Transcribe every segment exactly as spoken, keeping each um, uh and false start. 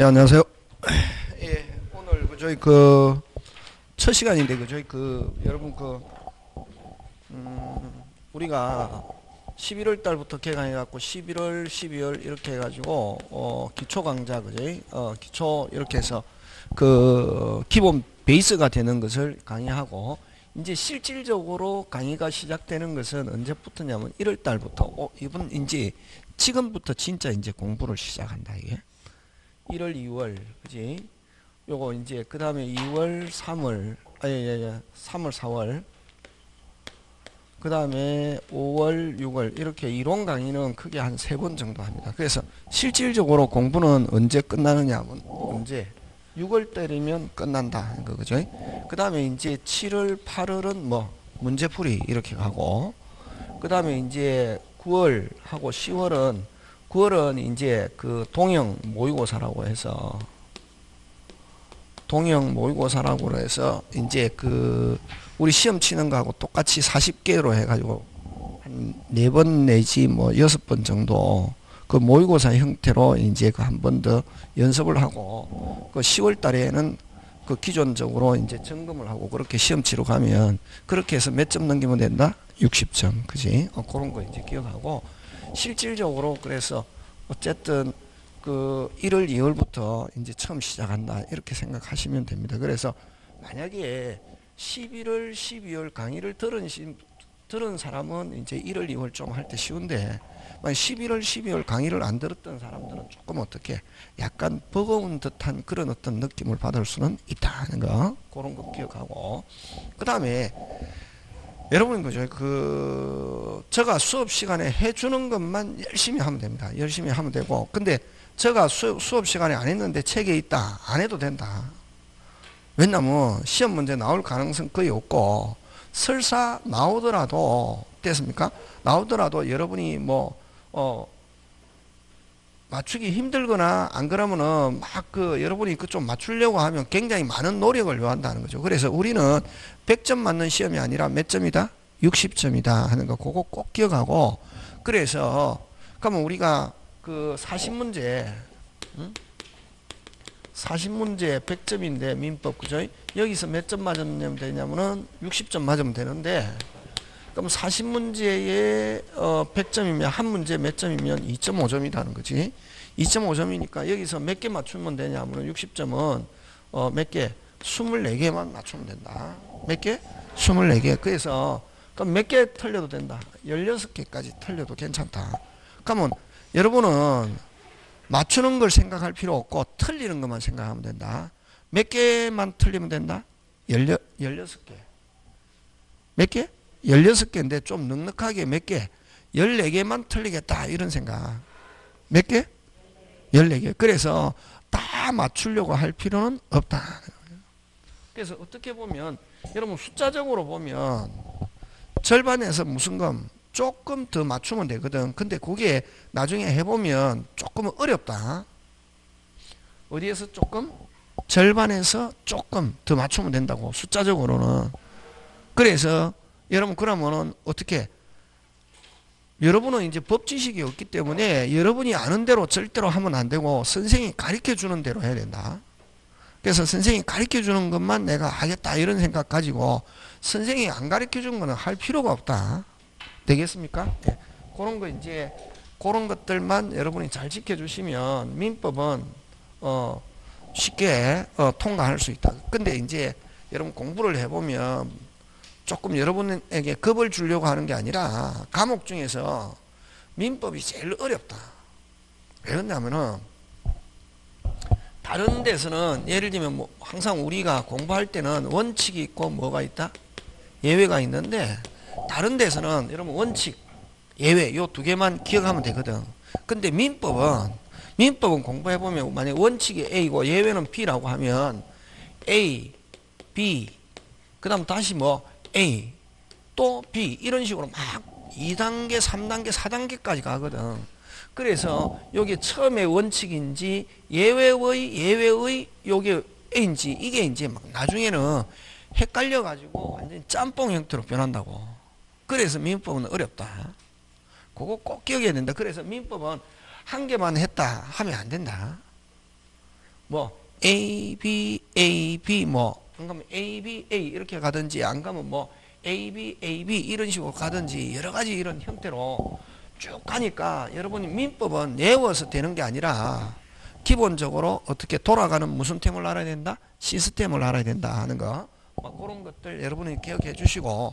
예, 안녕하세요. 예, 오늘 그 저희 그 첫 시간인데 그 저희 그 여러분 그 음, 우리가 십일월 달부터 개강해 갖고 십일월, 십이월 이렇게 해 가지고 어 기초 강좌 그제 어 기초 이렇게 해서 그 기본 베이스가 되는 것을 강의하고 이제 실질적으로 강의가 시작되는 것은 언제부터냐면 일월 달부터 어 이번 이제 지금부터 진짜 이제 공부를 시작한다 이게. 일월, 이월, 그지? 요거 이제 그 다음에 이월, 삼월, 아예 예, 예, 삼월, 사월, 그 다음에 오월, 육월 이렇게 이론 강의는 크게 한 세 번 정도 합니다. 그래서 실질적으로 공부는 언제 끝나느냐 하면 언제 유월 때리면 끝난다 하는 거죠. 그 다음에 이제 칠월, 팔월은 뭐 문제풀이 이렇게 가고, 그 다음에 이제 구월하고 시월은 구월은 이제 그 동영 모의고사라고 해서 동영 모의고사라고 해서 이제 그 우리 시험 치는 거하고 똑같이 사십 개로 해가지고 한 네 번 내지 뭐 여섯 번 정도 그 모의고사 형태로 이제 그 한 번 더 연습을 하고 그 시월 달에는 그 기존적으로 이제 점검을 하고 그렇게 시험 치러 가면 그렇게 해서 몇 점 넘기면 된다? 육십 점. 그지? 어, 그런 거 이제 기억하고 실질적으로 그래서 어쨌든 그 일월, 이월부터 이제 처음 시작한다 이렇게 생각하시면 됩니다. 그래서 만약에 십일월, 십이월 강의를 들은, 들은 사람은 이제 일월, 이월 좀 할 때 쉬운데 만약 십일월, 십이월 강의를 안 들었던 사람들은 조금 어떻게 약간 버거운 듯한 그런 어떤 느낌을 받을 수는 있다 하는 거 그런 거 기억하고 그 다음에 여러분인 거죠. 그, 제가 수업 시간에 해주는 것만 열심히 하면 됩니다. 열심히 하면 되고. 근데 제가 수, 수업 시간에 안 했는데 책에 있다. 안 해도 된다. 왜냐면 시험 문제 나올 가능성 거의 없고, 설사 나오더라도, 됐습니까? 나오더라도 여러분이 뭐, 어, 맞추기 힘들거나 안 그러면은 막 그 여러분이 그 좀 맞추려고 하면 굉장히 많은 노력을 요한다는 거죠. 그래서 우리는 백 점 맞는 시험이 아니라 몇 점이다? 육십 점이다 하는 거 그거 꼭 기억하고 그래서 그러면 우리가 그 사십 문제 응? 사십 문제 백 점인데 민법 그죠? 여기서 몇 점 맞으면 되냐면은 육십 점 맞으면 되는데 그럼 사십 문제에 어 백 점이면 한 문제 몇 점이면 이 점 오 점이라는 거지. 이 점 오 점이니까 여기서 몇 개 맞추면 되냐면 육십 점은 어 몇 개? 이십사 개만 맞추면 된다. 몇 개? 이십사 개. 그래서 그럼 몇 개 틀려도 된다. 십육 개까지 틀려도 괜찮다. 그러면 여러분은 맞추는 걸 생각할 필요 없고 틀리는 것만 생각하면 된다. 몇 개만 틀리면 된다? 십육 개. 몇 개? 십육 개인데 좀 넉넉하게 몇 개? 십사 개만 틀리겠다 이런 생각. 몇 개? 십사 개. 그래서 다 맞추려고 할 필요는 없다. 그래서 어떻게 보면 여러분 숫자적으로 보면 절반에서 무슨 금 조금 더 맞추면 되거든. 근데 그게 나중에 해보면 조금 어렵다. 어디에서 조금? 절반에서 조금 더 맞추면 된다고 숫자적으로는. 그래서 여러분 그러면은 어떻게 여러분은 이제 법 지식이 없기 때문에 여러분이 아는 대로 절대로 하면 안 되고 선생님이 가르쳐 주는 대로 해야 된다. 그래서 선생님이 가르쳐 주는 것만 내가 하겠다 이런 생각 가지고 선생님이 안 가르쳐 주는 거는 할 필요가 없다. 되겠습니까? 네. 그런 거 이제 그런 것들만 여러분이 잘 지켜주시면 민법은 어 쉽게 어 통과할 수 있다. 근데 이제 여러분 공부를 해보면 조금 여러분에게 겁을 주려고 하는 게 아니라 과목 중에서 민법이 제일 어렵다. 왜 그러냐면은 다른 데서는 예를 들면 뭐 항상 우리가 공부할 때는 원칙이 있고 뭐가 있다? 예외가 있는데 다른 데서는 여러분 원칙, 예외 요 두 개만 기억하면 되거든. 근데 민법은 민법은 공부해보면 만약에 원칙이 A고 예외는 B라고 하면 A, B, 그 다음 다시 뭐 A, 또 B 이런 식으로 막 이 단계, 삼 단계, 사 단계까지 가거든. 그래서 요게 처음에 원칙인지 예외의 예외의 요게 A인지 이게 이제 막 나중에는 헷갈려 가지고 완전 짬뽕 형태로 변한다고. 그래서 민법은 어렵다. 그거 꼭 기억해야 된다. 그래서 민법은 한 개만 했다 하면 안 된다. 뭐 A, B, A, B 뭐 안 가면 A, B, A 이렇게 가든지 안 가면 뭐 A, B, A, B 이런 식으로 가든지 여러 가지 이런 형태로 쭉 가니까 여러분이 민법은 외워서 되는 게 아니라 기본적으로 어떻게 돌아가는 무슨 템을 알아야 된다? 시스템을 알아야 된다 하는 거. 막 그런 것들 여러분이 기억해 주시고,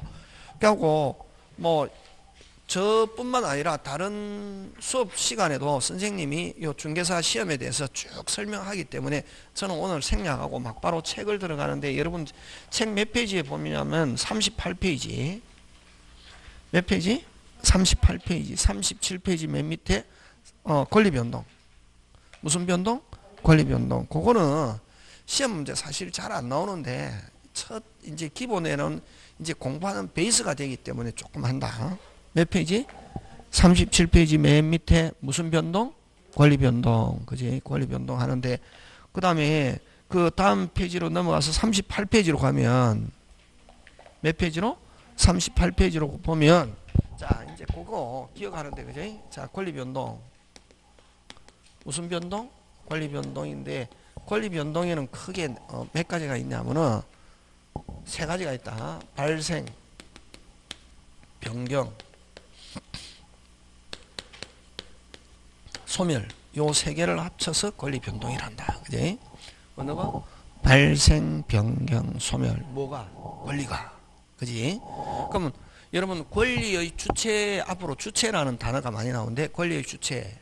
그리고 뭐 저뿐만 아니라 다른 수업 시간에도 선생님이 요 중개사 시험에 대해서 쭉 설명하기 때문에 저는 오늘 생략하고 막바로 책을 들어가는데, 여러분 책 몇 페이지에 보면 삼십팔 페이지 몇 페이지? 삼십팔 페이지 삼십칠 페이지 맨 밑에 어 권리변동, 무슨 변동? 권리변동. 그거는 시험 문제 사실 잘 안 나오는데 첫 이제 기본에는 이제 공부하는 베이스가 되기 때문에 조금 한다. 몇 페이지? 삼십칠 페이지 맨 밑에 무슨 변동? 권리 변동. 그지? 권리 변동 하는데, 그 다음에 그 다음 페이지로 넘어가서 삼십팔 페이지로 가면, 몇 페이지로? 삼십팔 페이지로 보면, 자, 이제 그거 기억하는데, 그지? 자, 권리 변동. 무슨 변동? 권리 변동인데, 권리 변동에는 크게 어, 몇 가지가 있냐면은, 세 가지가 있다. 발생, 변경, 소멸. 요 세 개를 합쳐서 권리 변동이란다. 그지? 어느 거? 발생, 변경, 소멸. 뭐가? 권리가. 그지? 그러면 여러분 권리의 주체, 앞으로 주체라는 단어가 많이 나오는데, 권리의 주체,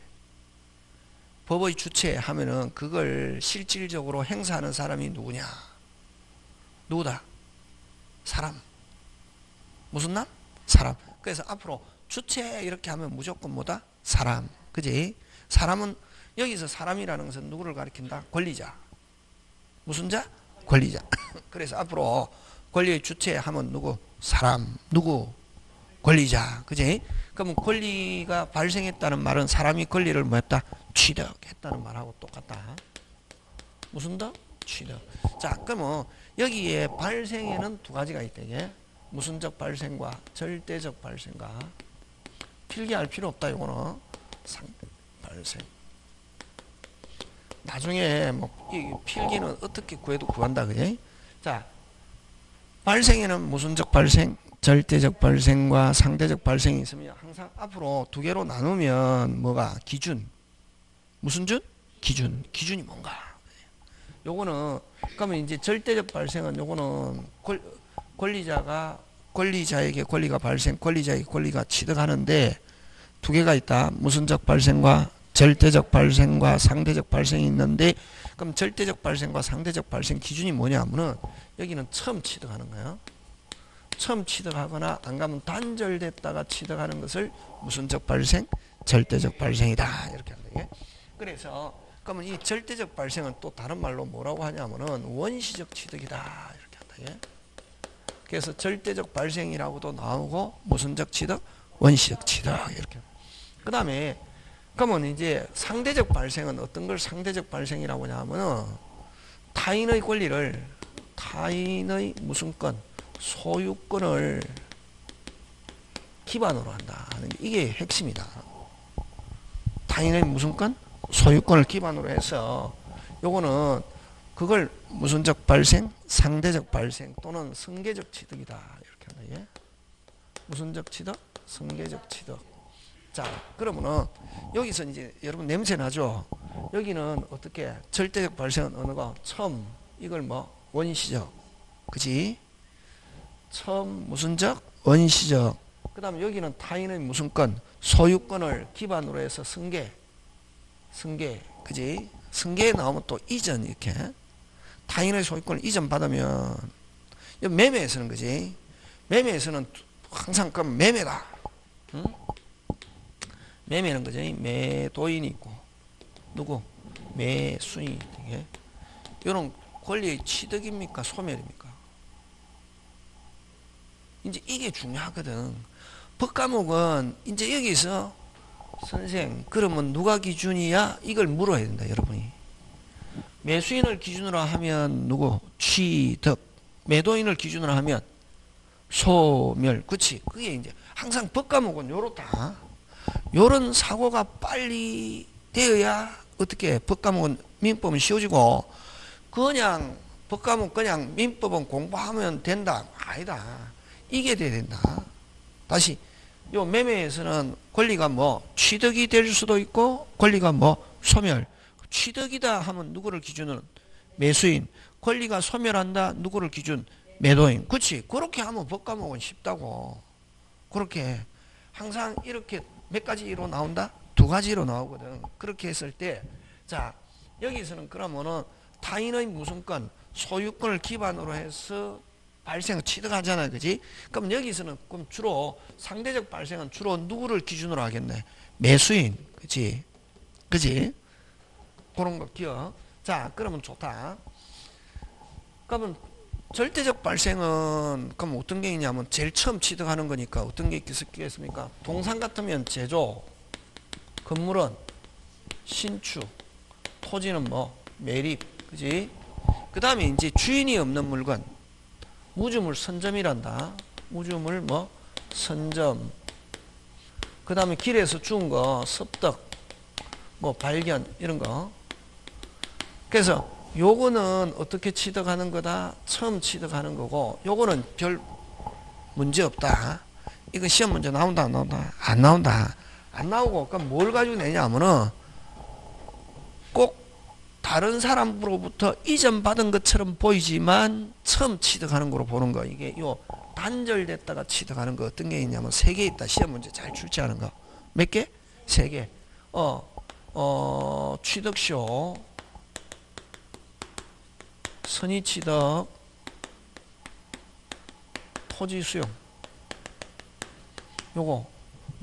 법의 주체 하면은 그걸 실질적으로 행사하는 사람이 누구냐? 누구다? 사람. 무슨 남? 사람. 그래서 앞으로 주체 이렇게 하면 무조건 뭐다? 사람. 그지? 사람은 여기서 사람이라는 것은 누구를 가리킨다? 권리자. 무슨 자? 권리자. 그래서 앞으로 권리의 주체 하면 누구? 사람. 누구? 권리자. 그지? 그럼 권리가 발생했다는 말은 사람이 권리를 뭐 했다? 취득했다는 말하고 똑같다. 무슨 더? 취득. 자, 그러면 여기에 발생에는 두 가지가 있다. 이게 무슨적 발생과 절대적 발생과, 필기할 필요 없다. 이거는 상대 발생. 나중에 뭐 필기는 어떻게 구해도 구한다. 그지? 자, 발생에는 무슨적 발생, 절대적 발생과 상대적 발생이 있으면 항상 앞으로 두 개로 나누면 뭐가? 기준. 무슨 준? 기준. 기준이 뭔가? 요거는 그러면 이제 절대적 발생은 요거는 권, 권리자가 권리자에게 권리가 발생, 권리자에게 권리가 취득하는데 두 개가 있다. 무슨적 발생과 절대적 발생과 상대적 발생이 있는데, 그럼 절대적 발생과 상대적 발생 기준이 뭐냐면은 여기는 처음 취득하는 거예요. 처음 취득하거나 안 가면 단절됐다가 취득하는 것을 무슨적 발생, 절대적 발생이다 이렇게 하는 게. 그래서 그러면 이 절대적 발생은 또 다른 말로 뭐라고 하냐면은 원시적 취득이다 이렇게 한다. 그래서 절대적 발생이라고도 나오고 무슨적 취득, 원시적 취득 이렇게. 그 다음에 그러면 이제 상대적 발생은 어떤 걸 상대적 발생이라고 하냐면은 타인의 권리를, 타인의 무슨 권, 소유권을 기반으로 한다 하는 게 이게 핵심이다. 타인의 무슨 권? 소유권을 기반으로 해서 요거는 그걸 무슨적 발생, 상대적 발생 또는 승계적 취득이다 이렇게 하는 게. 무슨적 취득, 승계적 취득. 자, 그러면은 여기서 이제 여러분 냄새 나죠? 여기는 어떻게? 절대적 발생은 어느 거? 처음. 이걸 뭐? 원시적. 그지? 처음 무슨적, 원시적. 그 다음에 여기는 타인의 무슨 권, 소유권을 기반으로 해서 승계. 승계. 그지? 승계에 나오면 또 이전 이렇게. 타인의 소유권을 이전 받으면 매매에서는, 그지? 매매에서는 항상 그 매매다. 응? 매매는, 그지? 매도인이 있고 누구? 매수인이 있고. 이런 권리의 취득입니까? 소멸입니까? 이제 이게 중요하거든. 법 과목은 이제 여기서 선생 그러면 누가 기준이야? 이걸 물어야 된다. 여러분이 매수인을 기준으로 하면 누구? 취득. 매도인을 기준으로 하면 소멸. 그치? 그게 이제 항상 법 과목은 요렇다. 요런 사고가 빨리 되어야 어떻게 법 과목은 민법은 쉬워지고 그냥 법과목 그냥 민법은 공부하면 된다. 아니다. 이게 돼야 된다. 다시 요 매매에서는 권리가 뭐 취득이 될 수도 있고 권리가 뭐 소멸. 취득이다 하면 누구를 기준으로? 매수인. 권리가 소멸한다. 누구를 기준? 매도인. 그렇지. 그렇게 하면 법과목은 쉽다고. 그렇게 항상 이렇게 몇 가지로 나온다? 두 가지로 나오거든. 그렇게 했을 때 자 여기서는 그러면은 타인의 무슨 권? 소유권을 기반으로 해서 발생, 취득하잖아요. 그지? 그럼 여기서는 그럼 주로 상대적 발생은 주로 누구를 기준으로 하겠네? 매수인. 그지? 그지? 그런 거 기억. 자, 그러면 좋다. 그러면 절대적 발생은 그럼 어떤 게 있냐면 제일 처음 취득하는 거니까 어떤 게 있겠습니까? 동산 같으면 제조, 건물은 신축, 토지는 뭐 매립. 그지? 그 다음에 이제 주인이 없는 물건. 무주물 선점이란다. 무주물 뭐 선점. 그 다음에 길에서 주운 거 습득 뭐 발견 이런 거. 그래서 요거는 어떻게 취득하는 거다? 처음 취득하는 거고 요거는 별 문제 없다. 이거 시험 문제 나온다 안 나온다? 안 나온다. 안 나오고 그럼 뭘 가지고 내냐 하면은 꼭 다른 사람으로부터 이전받은 것처럼 보이지만 처음 취득하는 거로 보는 거. 이게 요 단절됐다가 취득하는 거 어떤 게 있냐면 세 개 있다. 시험 문제 잘 출제하는 거. 몇 개? 세 개. 어, 어, 취득쇼, 선의취득, 토지수용. 요거,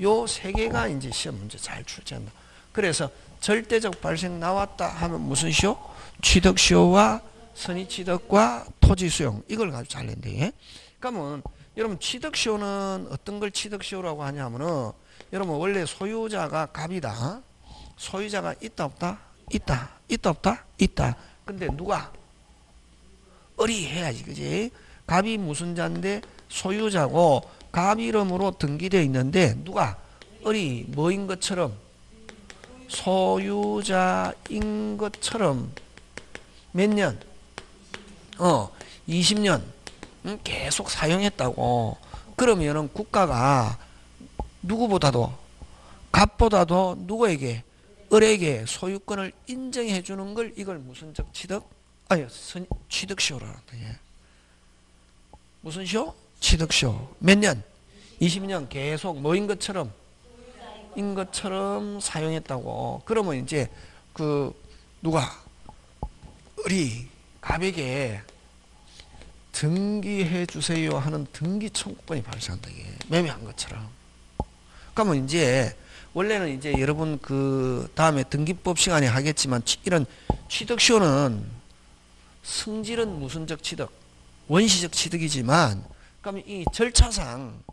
요 세 개가 이제 시험 문제 잘 출제한다. 그래서 절대적 발생 나왔다 하면 무슨 쇼? 취득쇼와 선의취득과 토지수용. 이걸 가지고 잘 낸대. 예? 그러면 여러분 취득쇼는 어떤 걸 취득쇼라고 하냐면은 여러분 원래 소유자가 갑이다. 소유자가 있다 없다? 있다. 있다 없다? 있다. 근데 누가? 어리해야지. 그지? 갑이 무슨 자인데? 소유자고 갑 이름으로 등기되어 있는데 누가? 어리 뭐인 것처럼 소유자인 것처럼 몇 년? 어, 이십 년 응? 계속 사용했다고. 그러면은 국가가 누구보다도 갑보다도 누구에게? 을에게 소유권을 인정해 주는 걸 이걸 무슨 적 취득? 아니, 선, 취득쇼라는 거예요. 무슨 쇼? 취득쇼. 몇 년? 이십 년 계속 뭐인 것처럼? 인 것처럼 사용했다고. 그러면 이제 그 누가 을이 갑에게 등기해 주세요 하는 등기 청구권이 발생한다. 이게 매매한 것처럼. 그러면 이제 원래는 이제 여러분 그 다음에 등기법 시간에 하겠지만 이런 취득쇼는 성질은 무슨적 취득, 원시적 취득이지만 그러면 이 절차상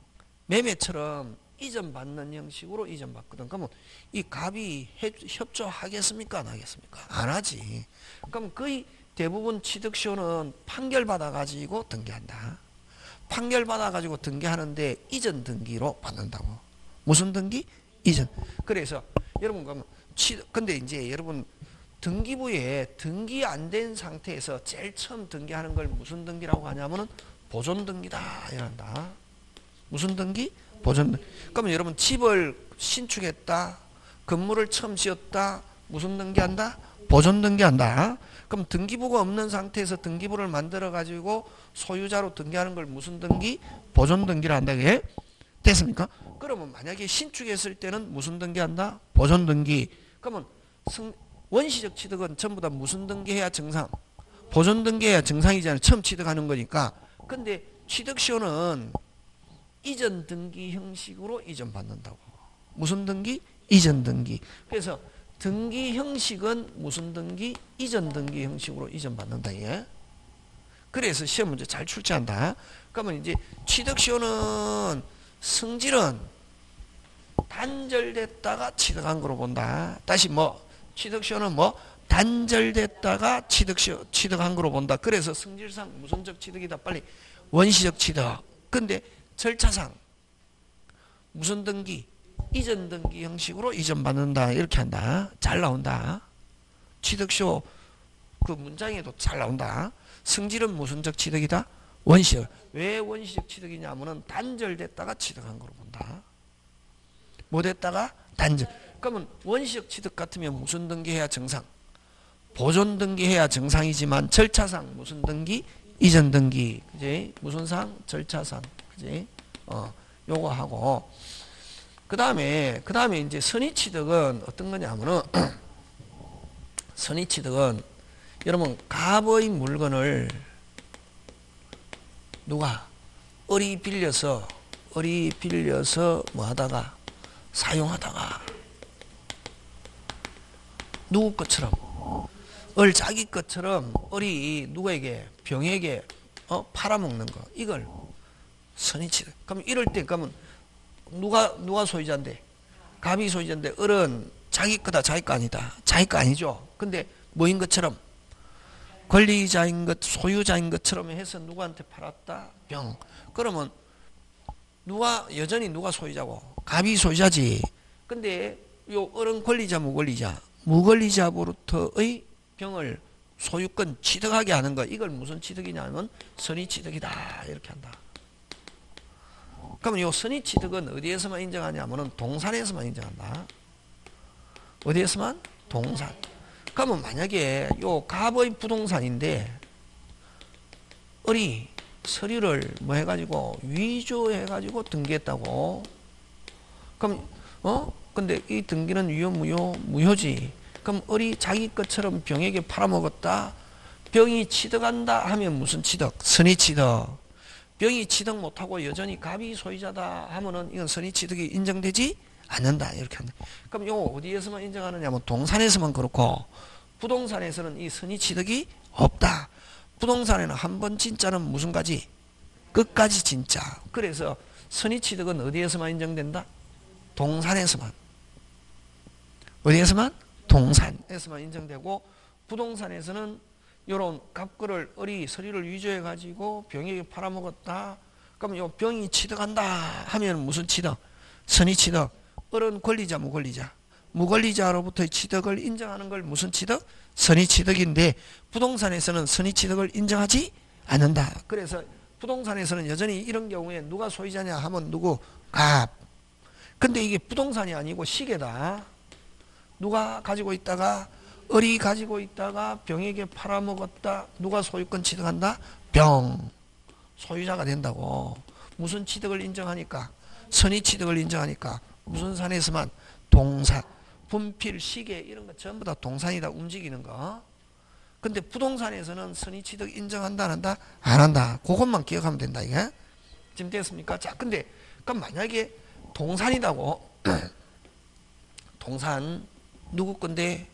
매매처럼 이전받는 형식으로 이전받거든. 그러면 이 갑이 협조하겠습니까? 안 하겠습니까? 안 하지. 그럼 거의 대부분 취득쇼는 판결받아가지고 등기한다. 판결받아가지고 등기하는데 이전 등기로 받는다고. 무슨 등기? 이전. 그래서 여러분 그러면 취득, 근데 이제 여러분 등기부에 등기 안 된 상태에서 제일 처음 등기하는 걸 무슨 등기라고 하냐면은 보존 등기다 이란다. 무슨 등기? 보존. 그러면 여러분 집을 신축했다. 건물을 처음 지었다. 무슨 등기한다? 보존 등기한다. 그럼 등기부가 없는 상태에서 등기부를 만들어 가지고 소유자로 등기하는 걸 무슨 등기? 보존 등기를 한다. 그게 됐습니까? 그러면 만약에 신축했을 때는 무슨 등기한다? 보존 등기. 그러면 성, 원시적 취득은 전부 다 무슨 등기해야 정상? 보존 등기해야 정상이잖아요. 처음 취득하는 거니까. 근데 취득쇼는 이전 등기 형식으로 이전 받는다고. 무슨 등기? 이전 등기. 그래서 등기 형식은 무슨 등기? 이전 등기 형식으로 이전 받는다. 예. 그래서 시험 문제 잘 출제한다. 그러면 이제 취득쇼는 성질은 단절됐다가 취득한 거로 본다. 다시 뭐 취득쇼는 뭐 단절됐다가 취득쇼 취득한 거로 본다. 그래서 성질상 무슨적 취득이다. 빨리 원시적 취득. 근데 절차상 무슨 등기? 이전 등기 형식으로 이전 받는다. 이렇게 한다. 잘 나온다. 취득쇼 그 문장에도 잘 나온다. 성질은 무슨적 취득이다? 원시적. 왜 원시적 취득이냐 하면 단절됐다가 취득한 걸로 본다. 못했다가 단절. 그러면 원시적 취득 같으면 무슨 등기해야 정상? 보존 등기해야 정상이지만 절차상 무슨 등기? 이전 등기. 그지? 무슨 상? 절차상. 그지? 어, 요거 하고. 그 다음에, 그 다음에 이제 선의 취득은 어떤 거냐 하면은, 선의 취득은, 여러분, 갑의 물건을 누가? 을이 빌려서, 을이 빌려서 뭐 하다가, 사용하다가, 누구 것처럼, 을 자기 것처럼, 을이 누구에게, 병에게, 어, 팔아먹는 거. 이걸 선의 취득. 그럼 이럴 때, 그러면 누가, 누가 소유자인데? 갑이 소유자인데, 을은 자기 거다, 자기 거 아니다. 자기 거 아니죠. 근데 뭐인 것처럼, 권리자인 것, 소유자인 것처럼 해서 누구한테 팔았다? 병. 그러면 누가, 여전히 누가 소유자고? 갑이 소유자지. 근데 요 을은 권리자, 무권리자. 무권리자 버릇의 병을 소유권 취득하게 하는 거. 이걸 무슨 취득이냐면 선의 취득이다. 이렇게 한다. 그러면 요 선의 취득은 어디에서만 인정하냐면은 동산에서만 인정한다. 어디에서만? 동산. 그러면 만약에 요 갑의 부동산인데 을이 서류를 뭐 해가지고 위조해가지고 등기했다고. 그럼 어? 근데 이 등기는 위효 무효? 무효지. 그럼 을이 자기 것처럼 병에게 팔아먹었다. 병이 취득한다 하면 무슨 취득? 선의 취득. 병이 취득 못하고 여전히 갑이 소유자다 하면은 이건 선의 취득이 인정되지 않는다. 이렇게 한다. 그럼 이거 어디에서만 인정하느냐 하면 동산에서만 그렇고, 부동산에서는 이 선의 취득이 없다. 부동산에는 한 번 진짜는 무슨 가지? 끝까지 진짜. 그래서 선의 취득은 어디에서만 인정된다? 동산에서만. 어디에서만? 동산에서만 인정되고, 부동산에서는 요런 갑거를 을이 서류를 위조해 가지고 병에게 팔아먹었다. 그럼 요 병이 취득한다 하면 무슨 취득? 선의 취득. 을은 권리자, 무권리자. 무권리자로부터의 취득을 인정하는 걸 무슨 취득? 선의 취득인데, 부동산에서는 선의 취득을 인정하지 않는다. 그래서 부동산에서는 여전히 이런 경우에 누가 소유자냐 하면 누구? 갑. 근데 이게 부동산이 아니고 시계다. 누가 가지고 있다가? 을이 가지고 있다가 병에게 팔아먹었다. 누가 소유권 취득한다? 병. 소유자가 된다고. 무슨 취득을 인정하니까? 선의 취득을 인정하니까. 무슨 산에서만? 동산. 분필, 시계 이런 거 전부 다 동산이다. 움직이는 거. 근데 부동산에서는 선의 취득 인정한다, 안 한다? 안 한다. 그것만 기억하면 된다. 이게 지금 됐습니까? 자, 근데 그럼 만약에 동산이라고 동산 누구 건데?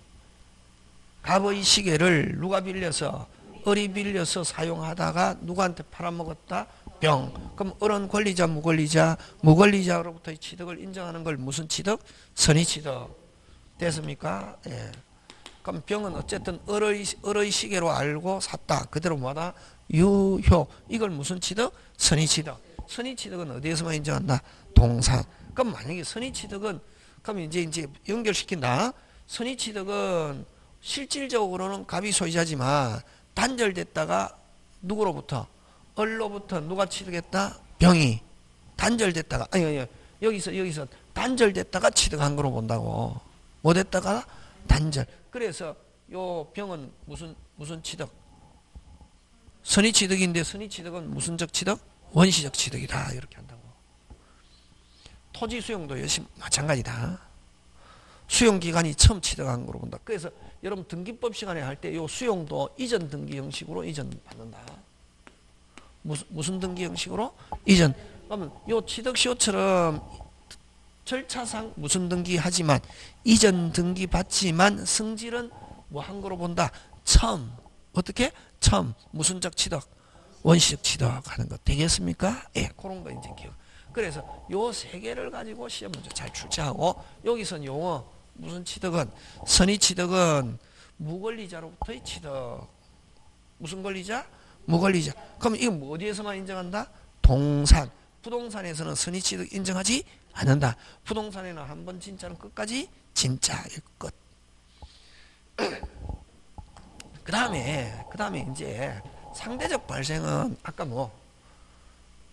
갑의 시계를 누가 빌려서? 을이 빌려서 사용하다가 누구한테 팔아먹었다? 병. 그럼 을은 권리자, 무권리자. 무권리자로부터의 취득을 인정하는 걸 무슨 취득? 선의 취득. 됐습니까? 예. 그럼 병은 어쨌든 을의, 을의 시계로 알고 샀다. 그대로 뭐다? 유효. 이걸 무슨 취득? 선의 취득. 선의 취득은 어디에서만 인정한다? 동산. 그럼 만약에 선의 취득은, 그럼 이제 이제 연결시킨다. 선의 취득은 실질적으로는 갑이 소유자지만 단절됐다가 누구로부터? 을로부터 누가 취득했다? 병이. 단절됐다가 아니 아니 여기서 여기서 단절됐다가 취득한 거로 본다고. 못했다가 단절. 그래서 요 병은 무슨 무슨 취득? 선의 취득인데, 선의 취득은 무슨적 취득? 원시적 취득이다. 이렇게 한다고. 토지 수용도 역시 마찬가지다. 수용기간이 처음 취득한 거로 본다. 그래서 여러분 등기법 시간에 할 때 요 수용도 이전 등기 형식으로 이전 받는다. 무슨, 무슨 등기 형식으로? 이전. 그러면 요 취득시효처럼 절차상 무슨 등기 하지만 이전 등기 받지만 성질은 뭐 한 거로 본다. 처음. 어떻게? 처음. 무슨적 취득? 원시적 취득하는 거. 되겠습니까? 예, 그런 거 이제 기억. 그래서 요 세 개를 가지고 시험 문제 잘 출제하고, 여기선 용어 무슨 취득은? 선의 취득은 무권리자로부터의 취득. 무슨 권리자? 무권리자. 그럼 이거 어디에서만 인정한다? 동산. 부동산에서는 선의 취득 인정하지 않는다. 부동산에는 한 번 진짜는 끝까지 진짜일 것. 그 다음에 그 다음에 이제 상대적 발생은 아까 뭐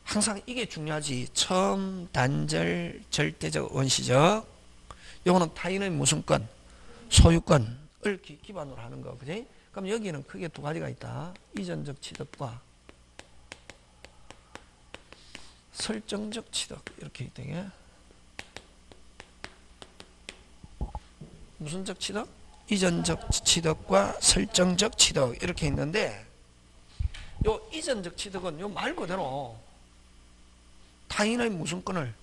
항상 이게 중요하지. 처음, 단절, 절대적, 원시적. 요거는 타인의 무슨 건? 소유권을 기, 기반으로 하는 거. 그지? 그럼 여기는 크게 두 가지가 있다. 이전적 취득과 설정적 취득. 이렇게 있더니. 무슨 적 취득? 이전적 취득과 설정적 취득. 이렇게 있는데, 요 이전적 취득은 요 말 그대로 타인의 무슨 권을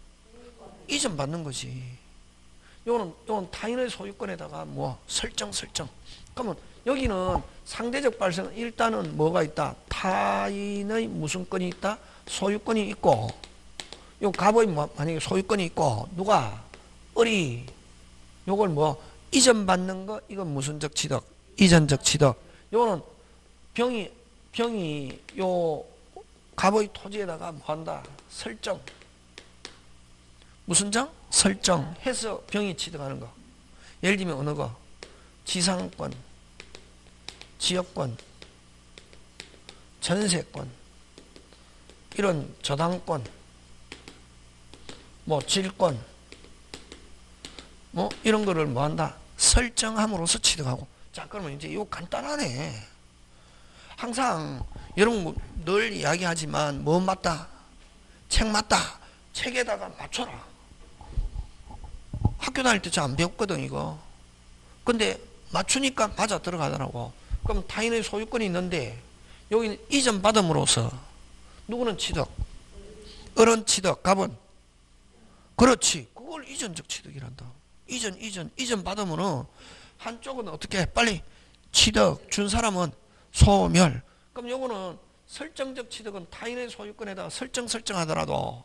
이전받는 거지. 요는, 요는 타인의 소유권에다가 뭐 설정 설정. 그러면 여기는 상대적 발생은 일단은 뭐가 있다? 타인의 무슨 권이 있다? 소유권이 있고, 요 갑의 뭐 만약에 소유권이 있고, 누가 을이 요걸 뭐 이전받는 거. 이건 무슨적 취득? 이전적 취득. 요는 병이 병이 요 갑의 토지에다가 뭐한다? 설정. 무슨 정? 설정 해서 병이 취득하는 거. 예를 들면 어느 거? 지상권, 지역권, 전세권, 이런 저당권, 뭐 질권, 뭐 이런 거를 뭐한다? 설정함으로써 취득하고. 자, 그러면 이제 이거 간단하네. 항상 여러분 늘 이야기하지만 뭐 맞다? 책 맞다. 책에다가 맞춰라. 학교 다닐 때 저 안 배웠거든 이거. 근데 맞추니까 맞아 들어가더라고. 그럼 타인의 소유권이 있는데 여기는 이전 받음으로써 누구는 취득? 을은 취득, 갑은? 그렇지. 그걸 이전적 취득이란다. 이전 이전 이전 받으면은 한쪽은 어떻게 해? 빨리 취득 준 사람은 소멸. 그럼 요거는 설정적 취득은 타인의 소유권에다가 설정 설정하더라도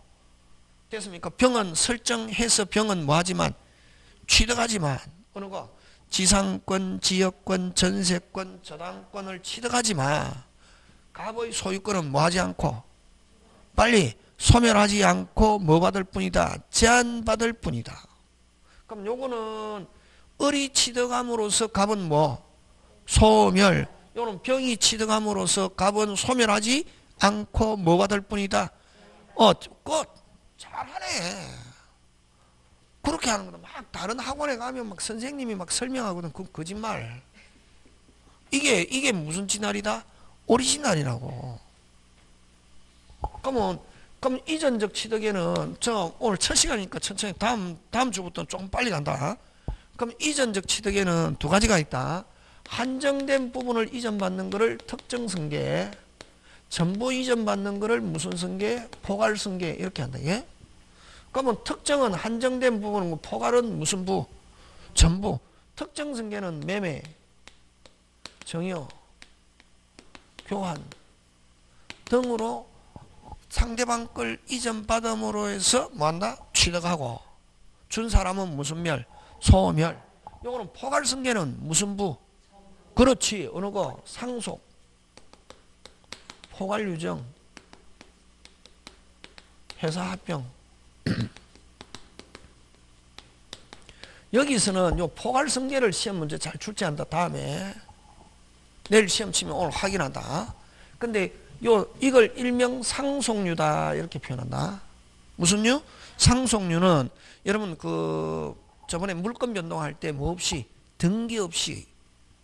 됐습니까? 병은 설정해서 병은 뭐하지만 취득하지만 어느 거? 지상권, 지역권, 전세권, 저당권을 취득하지만 갑의 소유권은 뭐하지 않고 빨리 소멸하지 않고 뭐 받을 뿐이다? 제한받을 뿐이다. 그럼 요거는 을이 취득함으로써 갑은 뭐? 소멸. 요는 병이 취득함으로써 갑은 소멸하지 않고 뭐 받을 뿐이다? 어, 끝. 잘하네. 그렇게 하는 거다. 막 다른 학원에 가면 막 선생님이 막 설명하거든. 그건 거짓말. 이게, 이게 무슨 진알이다? 오리지널이라고. 그러면, 그럼 이전적 취득에는, 저 오늘 첫 시간이니까 천천히, 다음, 다음 주부터는 조금 빨리 간다. 그럼 이전적 취득에는 두 가지가 있다. 한정된 부분을 이전받는 것을 특정승계, 전부 이전받는 것을 무슨 승계? 포괄승계. 이렇게 한다. 예? 그러면 특정은 한정된 부분이고 포괄은 무슨 부? 전부. 특정승계는 매매, 정여, 교환 등으로 상대방 걸 이전받음으로 해서 뭐한다? 취득하고 준 사람은 무슨 멸? 소멸. 요거는 포괄승계는 무슨 부? 그렇지. 어느 거? 상속, 포괄유정, 회사합병. 여기서는 요 포괄승계를 시험 문제 잘 출제한다. 다음에 내일 시험 치면 오늘 확인한다. 근데 요 이걸 일명 상속류다 이렇게 표현한다. 무슨 류? 상속류는 여러분 그 저번에 물권 변동할 때 뭐 없이 등기 없이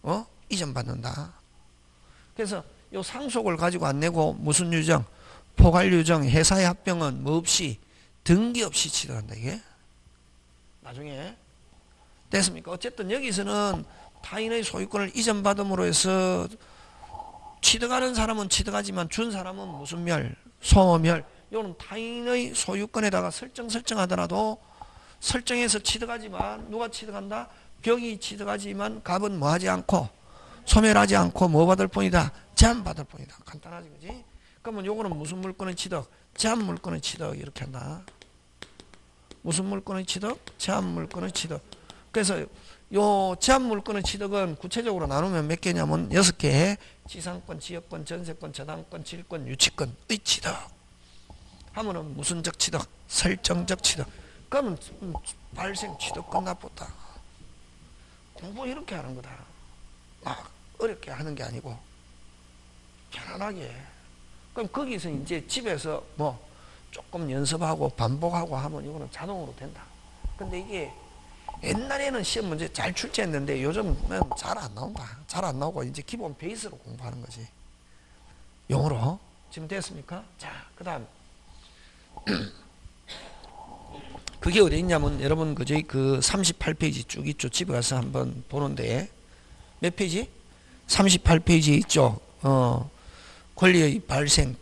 어? 이전받는다. 그래서 요 상속을 가지고 안 내고 무슨 유정? 포괄유정, 회사의 합병은 뭐 없이 등기 없이 취득한다. 이게 나중에 됐습니까? 어쨌든 여기서는 타인의 소유권을 이전받음으로 해서 취득하는 사람은 취득하지만 준 사람은 무슨 멸? 소멸. 요는 타인의 소유권에다가 설정 설정하더라도 설정해서 취득하지만 누가 취득한다? 병이 취득하지만 갑은 뭐 하지 않고 소멸하지 않고 뭐 받을 뿐이다? 제한 받을 뿐이다. 간단하지, 그지? 그러면 요거는 무슨 물건의 취득? 제한 물건의 취득. 이렇게 한다. 무슨 물건의 취득? 제한 물건의 취득. 그래서 요 제한 물건의 취득은 구체적으로 나누면 몇 개냐면 여섯 개. 지상권, 지역권, 전세권, 저당권, 질권, 유치권의 취득 하면은 무슨적 취득? 설정적 취득. 그러면 발생 취득 끝났다. 공부 이렇게 하는 거다. 막 어렵게 하는 게 아니고 편안하게. 그럼 거기서 이제 집에서 뭐 조금 연습하고 반복하고 하면 이거는 자동으로 된다. 근데 이게 옛날에는 시험 문제 잘 출제했는데 요즘은 잘 안 나온다. 잘 안 나오고 이제 기본 베이스로 공부하는 거지. 영어로. 지금 됐습니까? 자, 그 다음. 그게 어디 있냐면 여러분 그제 그 삼십팔 페이지 쭉 있죠. 집에 가서 한번 보는데 몇 페이지? 삼십팔 페이지 있죠. 어, 권리의 발생,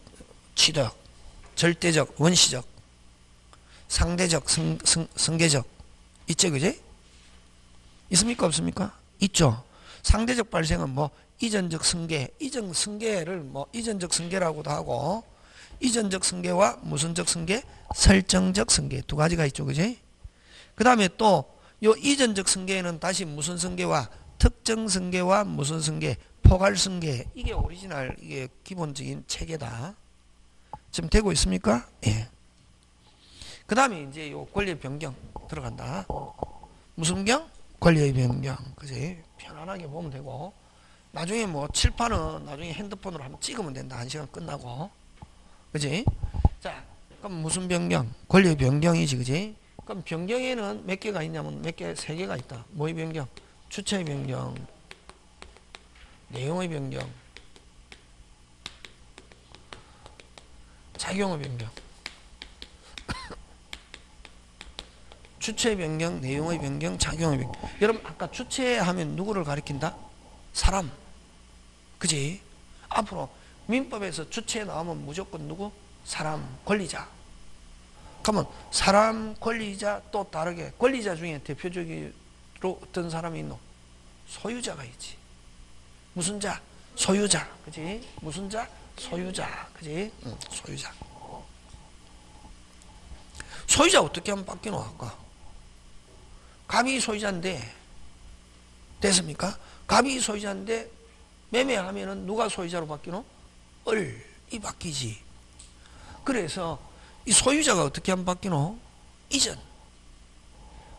취득, 절대적, 원시적, 상대적, 성, 성, 성계적 있죠, 그제? 있습니까, 없습니까? 있죠. 상대적 발생은 뭐 이전적 성계, 이전 성계를 뭐 이전적 성계라고도 하고 이전적 성계와 무선적 성계, 설정적 성계 두 가지가 있죠, 그제? 그 다음에 또 요 이전적 성계에는 다시 무선 성계와 특정 성계와 무선 성계, 포괄 성계 이게 오리지널 이게 기본적인 체계다. 지금 되고 있습니까? 예. 그 다음에 이제 요 권리의 변경 들어간다. 무슨 변경? 권리의 변경. 그지? 편안하게 보면 되고 나중에 뭐 칠판은 나중에 핸드폰으로 한번 찍으면 된다. 한 시간 끝나고. 그지? 자, 그럼 무슨 변경? 권리의 변경이지. 그지? 그럼 변경에는 몇 개가 있냐면 몇 개? 세 개가 있다. 뭐의 변경? 주체의 변경, 내용의 변경, 작용의 변경. 주체의 변경, 내용의 변경, 작용의 변경. 여러분 아까 주체하면 누구를 가리킨다? 사람. 그지? 앞으로 민법에서 주체 나오면 무조건 누구? 사람, 권리자. 그러면 사람, 권리자 또 다르게 권리자 중에 대표적으로 어떤 사람이 있노? 소유자가 있지. 무슨 자? 소유자. 그지? 무슨 자? 소유자. 그지? 응, 소유자. 소유자 어떻게 하면 바뀌노? 아까 갑이 소유자인데 됐습니까? 갑이 소유자인데 매매하면은 누가 소유자로 바뀌노? 을이 바뀌지. 그래서 이 소유자가 어떻게 하면 바뀌노? 이전.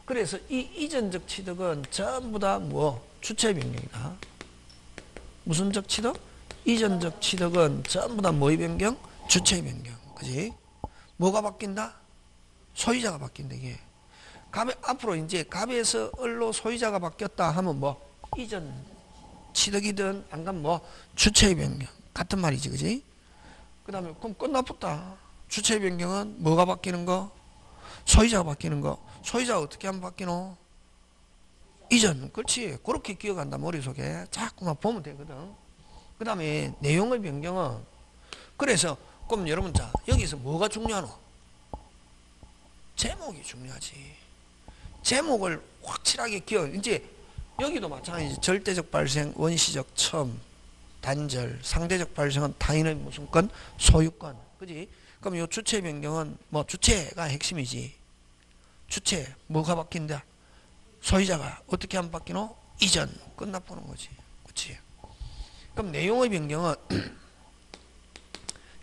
그래서 이 이전적 취득은 전부 다 뭐? 주체 변경이다. 무슨적 취득? 이전적 취득은 전부 다 뭐의 변경? 주체 변경. 그지? 뭐가 바뀐다? 소유자가 바뀐다. 이게 갑에, 앞으로 이제 갑에서 을로 소유자가 바뀌었다 하면 뭐? 이전 취득이든 안 가면 뭐? 주체의 변경. 같은 말이지. 그지? 그 다음에 그럼 끝나붙다. 주체의 변경은 뭐가 바뀌는 거? 소유자가 바뀌는 거. 소유자가 어떻게 하면 바뀌노? 이전. 그렇지. 그렇게 기억한다. 머릿속에 자꾸만 보면 되거든. 그 다음에 내용의 변경은 그래서 그럼 여러분 자 여기서 뭐가 중요하노? 제목이 중요하지. 제목을 확실하게 기억. 이제 여기도 마찬가지지. 절대적 발생, 원시적 처음, 단절, 상대적 발생은 타인의 무슨 건? 소유권. 그지? 그럼 이 주체 변경은 뭐 주체가 핵심이지. 주체 뭐가 바뀐다? 소유자가 어떻게 하면 바뀌노? 이전. 끝나 보는 거지. 그치? 그럼 내용의 변경은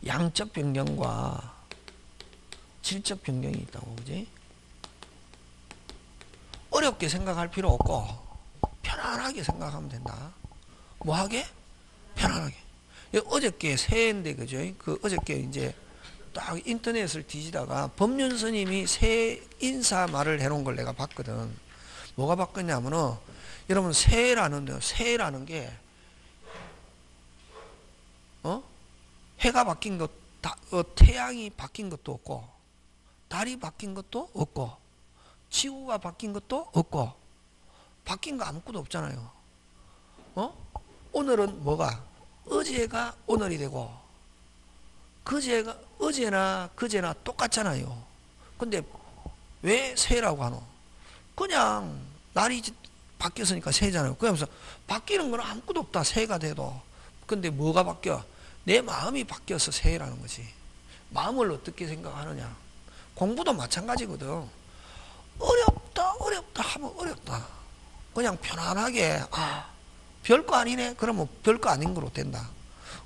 양적 변경과 질적 변경이 있다고. 그지? 어렵게 생각할 필요 없고 편안하게 생각하면 된다. 뭐하게? 편안하게. 어저께 새해인데 그죠? 그 어저께 이제 딱 인터넷을 뒤지다가 법륜 스님이 새해 인사 말을 해놓은 걸 내가 봤거든. 뭐가 바뀌었냐면은 여러분 새해라는 새해라는 게 어? 해가 바뀐 것, 다, 어, 태양이 바뀐 것도 없고 달이 바뀐 것도 없고 지구가 바뀐 것도 없고 바뀐 거 아무것도 없잖아요. 어? 오늘은 뭐가? 어제가 오늘이 되고 그제가 어제나 그제나 똑같잖아요. 근데 왜 새해라고 하노? 그냥 날이 바뀌었으니까 새해잖아요. 그러면서 바뀌는 건 아무것도 없다. 새해가 돼도. 근데 뭐가 바뀌어? 내 마음이 바뀌어서 새해라는 거지. 마음을 어떻게 생각하느냐. 공부도 마찬가지거든. 어렵다 어렵다 하면 어렵다. 그냥 편안하게 아 별거 아니네. 그러면 별거 아닌 거로 된다.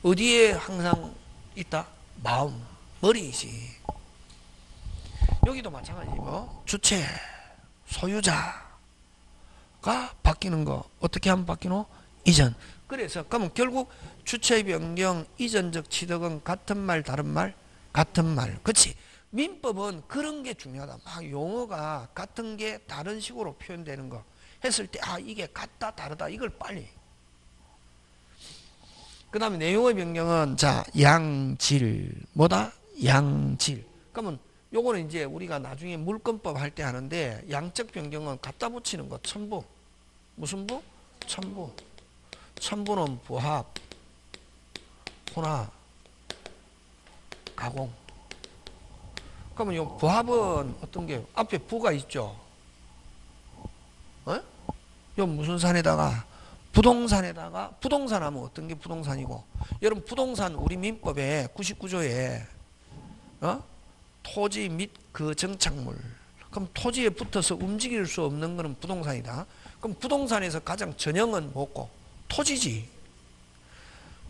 어디에 항상 있다? 마음, 머리이지. 여기도 마찬가지. 뭐 주체, 소유자가 바뀌는 거 어떻게 하면 바뀌노? 이전. 그래서 그러면 결국 주체 변경 이전적 취득은 같은 말 다른 말? 같은 말. 그렇지. 민법은 그런 게 중요하다. 막 용어가 같은 게 다른 식으로 표현되는 거 했을 때 아 이게 같다 다르다 이걸 빨리. 그 다음에 내용의 변경은 자 양질 뭐다? 양질. 그러면 요거는 이제 우리가 나중에 물권법 할 때 하는데 양적 변경은 갖다 붙이는 거 첨부. 무슨 부? 첨부. 첨부는 부합, 혼합, 가공. 그러면 요 부합은 어떤 게 앞에 부가 있죠. 어? 요 무슨 산에다가 부동산에다가 부동산 하면 어떤 게 부동산이고 여러분 부동산 우리 민법에 구십구 조에 어? 토지 및 그 정착물. 그럼 토지에 붙어서 움직일 수 없는 거는 부동산이다. 그럼 부동산에서 가장 전형은 뭐고? 토지지.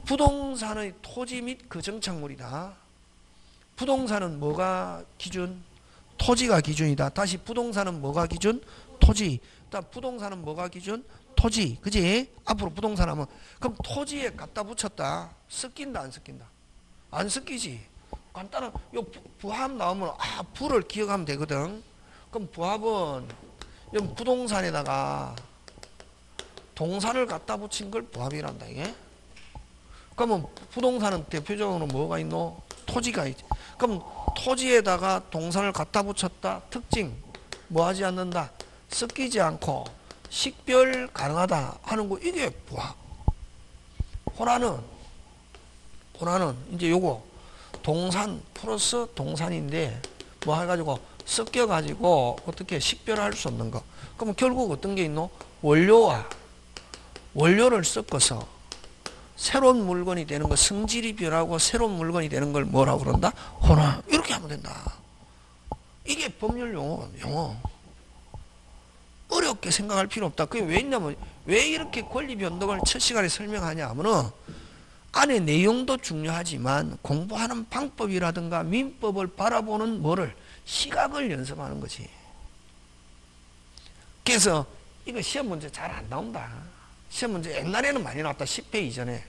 부동산의 토지 및 그 정착물이다. 부동산은 뭐가 기준? 토지가 기준이다. 다시 부동산은 뭐가 기준? 토지. 다 부동산은 뭐가 기준? 토지. 그지? 앞으로 부동산 하면 그럼 토지에 갖다 붙였다. 섞인다 안 섞인다? 안 섞이지. 간단한 요 부합 나오면 아 부를 기억하면 되거든. 그럼 부합은 요 부동산에다가 동산을 갖다 붙인 걸 부합이란다 이게. 그러면 부동산은 대표적으로 뭐가 있노? 토지가 있지. 그럼 토지에다가 동산을 갖다 붙였다. 특징 뭐하지 않는다. 섞이지 않고 식별 가능하다 하는 거 이게 부합. 혼화는 혼화는 이제 요거 동산 플러스 동산인데 뭐 해가지고 섞여가지고 어떻게 식별할 수 없는 거. 그럼 결국 어떤 게 있노? 원료와 원료를 섞어서 새로운 물건이 되는 거 성질이 변하고 새로운 물건이 되는 걸 뭐라고 그런다? 혼화. 이렇게 하면 된다. 이게 법률 용어. 용어. 어렵게 생각할 필요 없다. 그게 왜 있냐면 왜 이렇게 권리 변동을 첫 시간에 설명하냐 하면은 안의 내용도 중요하지만 공부하는 방법이라든가 민법을 바라보는 뭐를 시각을 연습하는 거지. 그래서 이거 시험 문제 잘 안 나온다. 시험 문제 옛날에는 많이 나왔다. 십 회 이전에.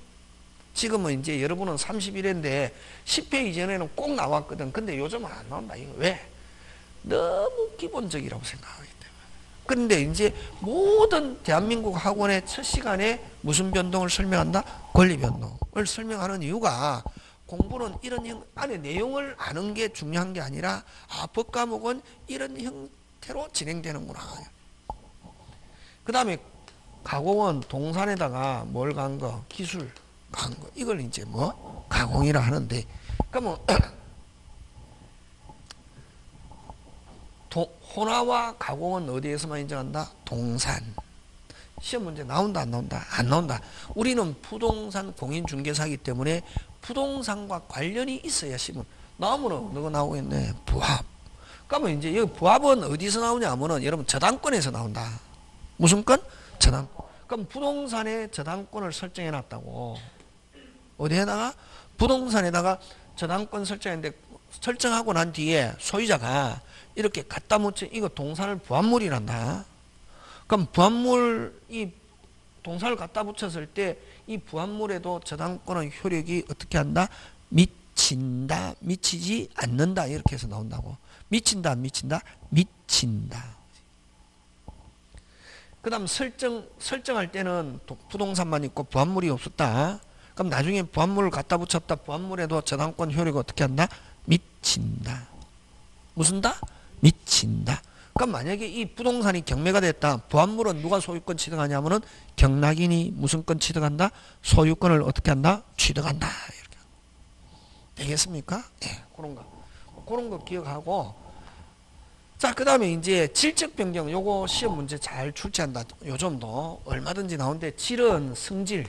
지금은 이제 여러분은 삼십일 회인데 십 회 이전에는 꼭 나왔거든. 근데 요즘은 안 나온다. 이거 왜? 너무 기본적이라고 생각하기 때문에. 근데 이제 모든 대한민국 학원의 첫 시간에 무슨 변동을 설명한다? 권리 변동을 설명하는 이유가 공부는 이런 형, 안에 내용을 아는 게 중요한 게 아니라 아, 법 과목은 이런 형태로 진행되는구나. 그 다음에 가공은 동산에다가 뭘 간 거? 기술 간 거. 이걸 이제 뭐? 가공이라 하는데. 그러면 도, 혼화와 가공은 어디에서만 인정한다? 동산. 시험 문제 나온다 안 나온다? 안 나온다. 우리는 부동산 공인중개사이기 때문에 부동산과 관련이 있어야 시험. 나오면 누가 나오겠네? 부합. 그러면 이제 여기 부합은 어디서 나오냐 하면은 여러분 저당권에서 나온다. 무슨 건? 저당. 그럼 부동산에 저당권을 설정해 놨다고. 어디에다가? 부동산에다가 저당권 설정했는데 설정하고 난 뒤에 소유자가 이렇게 갖다 묻힌 이거 동산을 부합물이란다. 그럼 부합물이 동산을 갖다 붙였을 때 이 부합물에도 저당권의 효력이 어떻게 한다? 미친다, 미치지 않는다 이렇게 해서 나온다고. 미친다, 안 미친다? 미친다. 그 다음 설정, 설정할 때는 부동산만 있고 부합물이 없었다. 그럼 나중에 부합물을 갖다 붙였다. 부합물에도 저당권 효력이 어떻게 한다? 미친다. 무슨 다? 미친다. 그럼 만약에 이 부동산이 경매가 됐다. 부합물은 누가 소유권 취득하냐면은 경락인이 무슨 권 취득한다? 소유권을 어떻게 한다? 취득한다. 이렇게. 되겠습니까? 예, 그런 거. 그런 거 기억하고. 자, 그 다음에 이제 질적 변경. 요거 시험 문제 잘 출제한다. 요즘도 얼마든지 나오는데 질은 성질.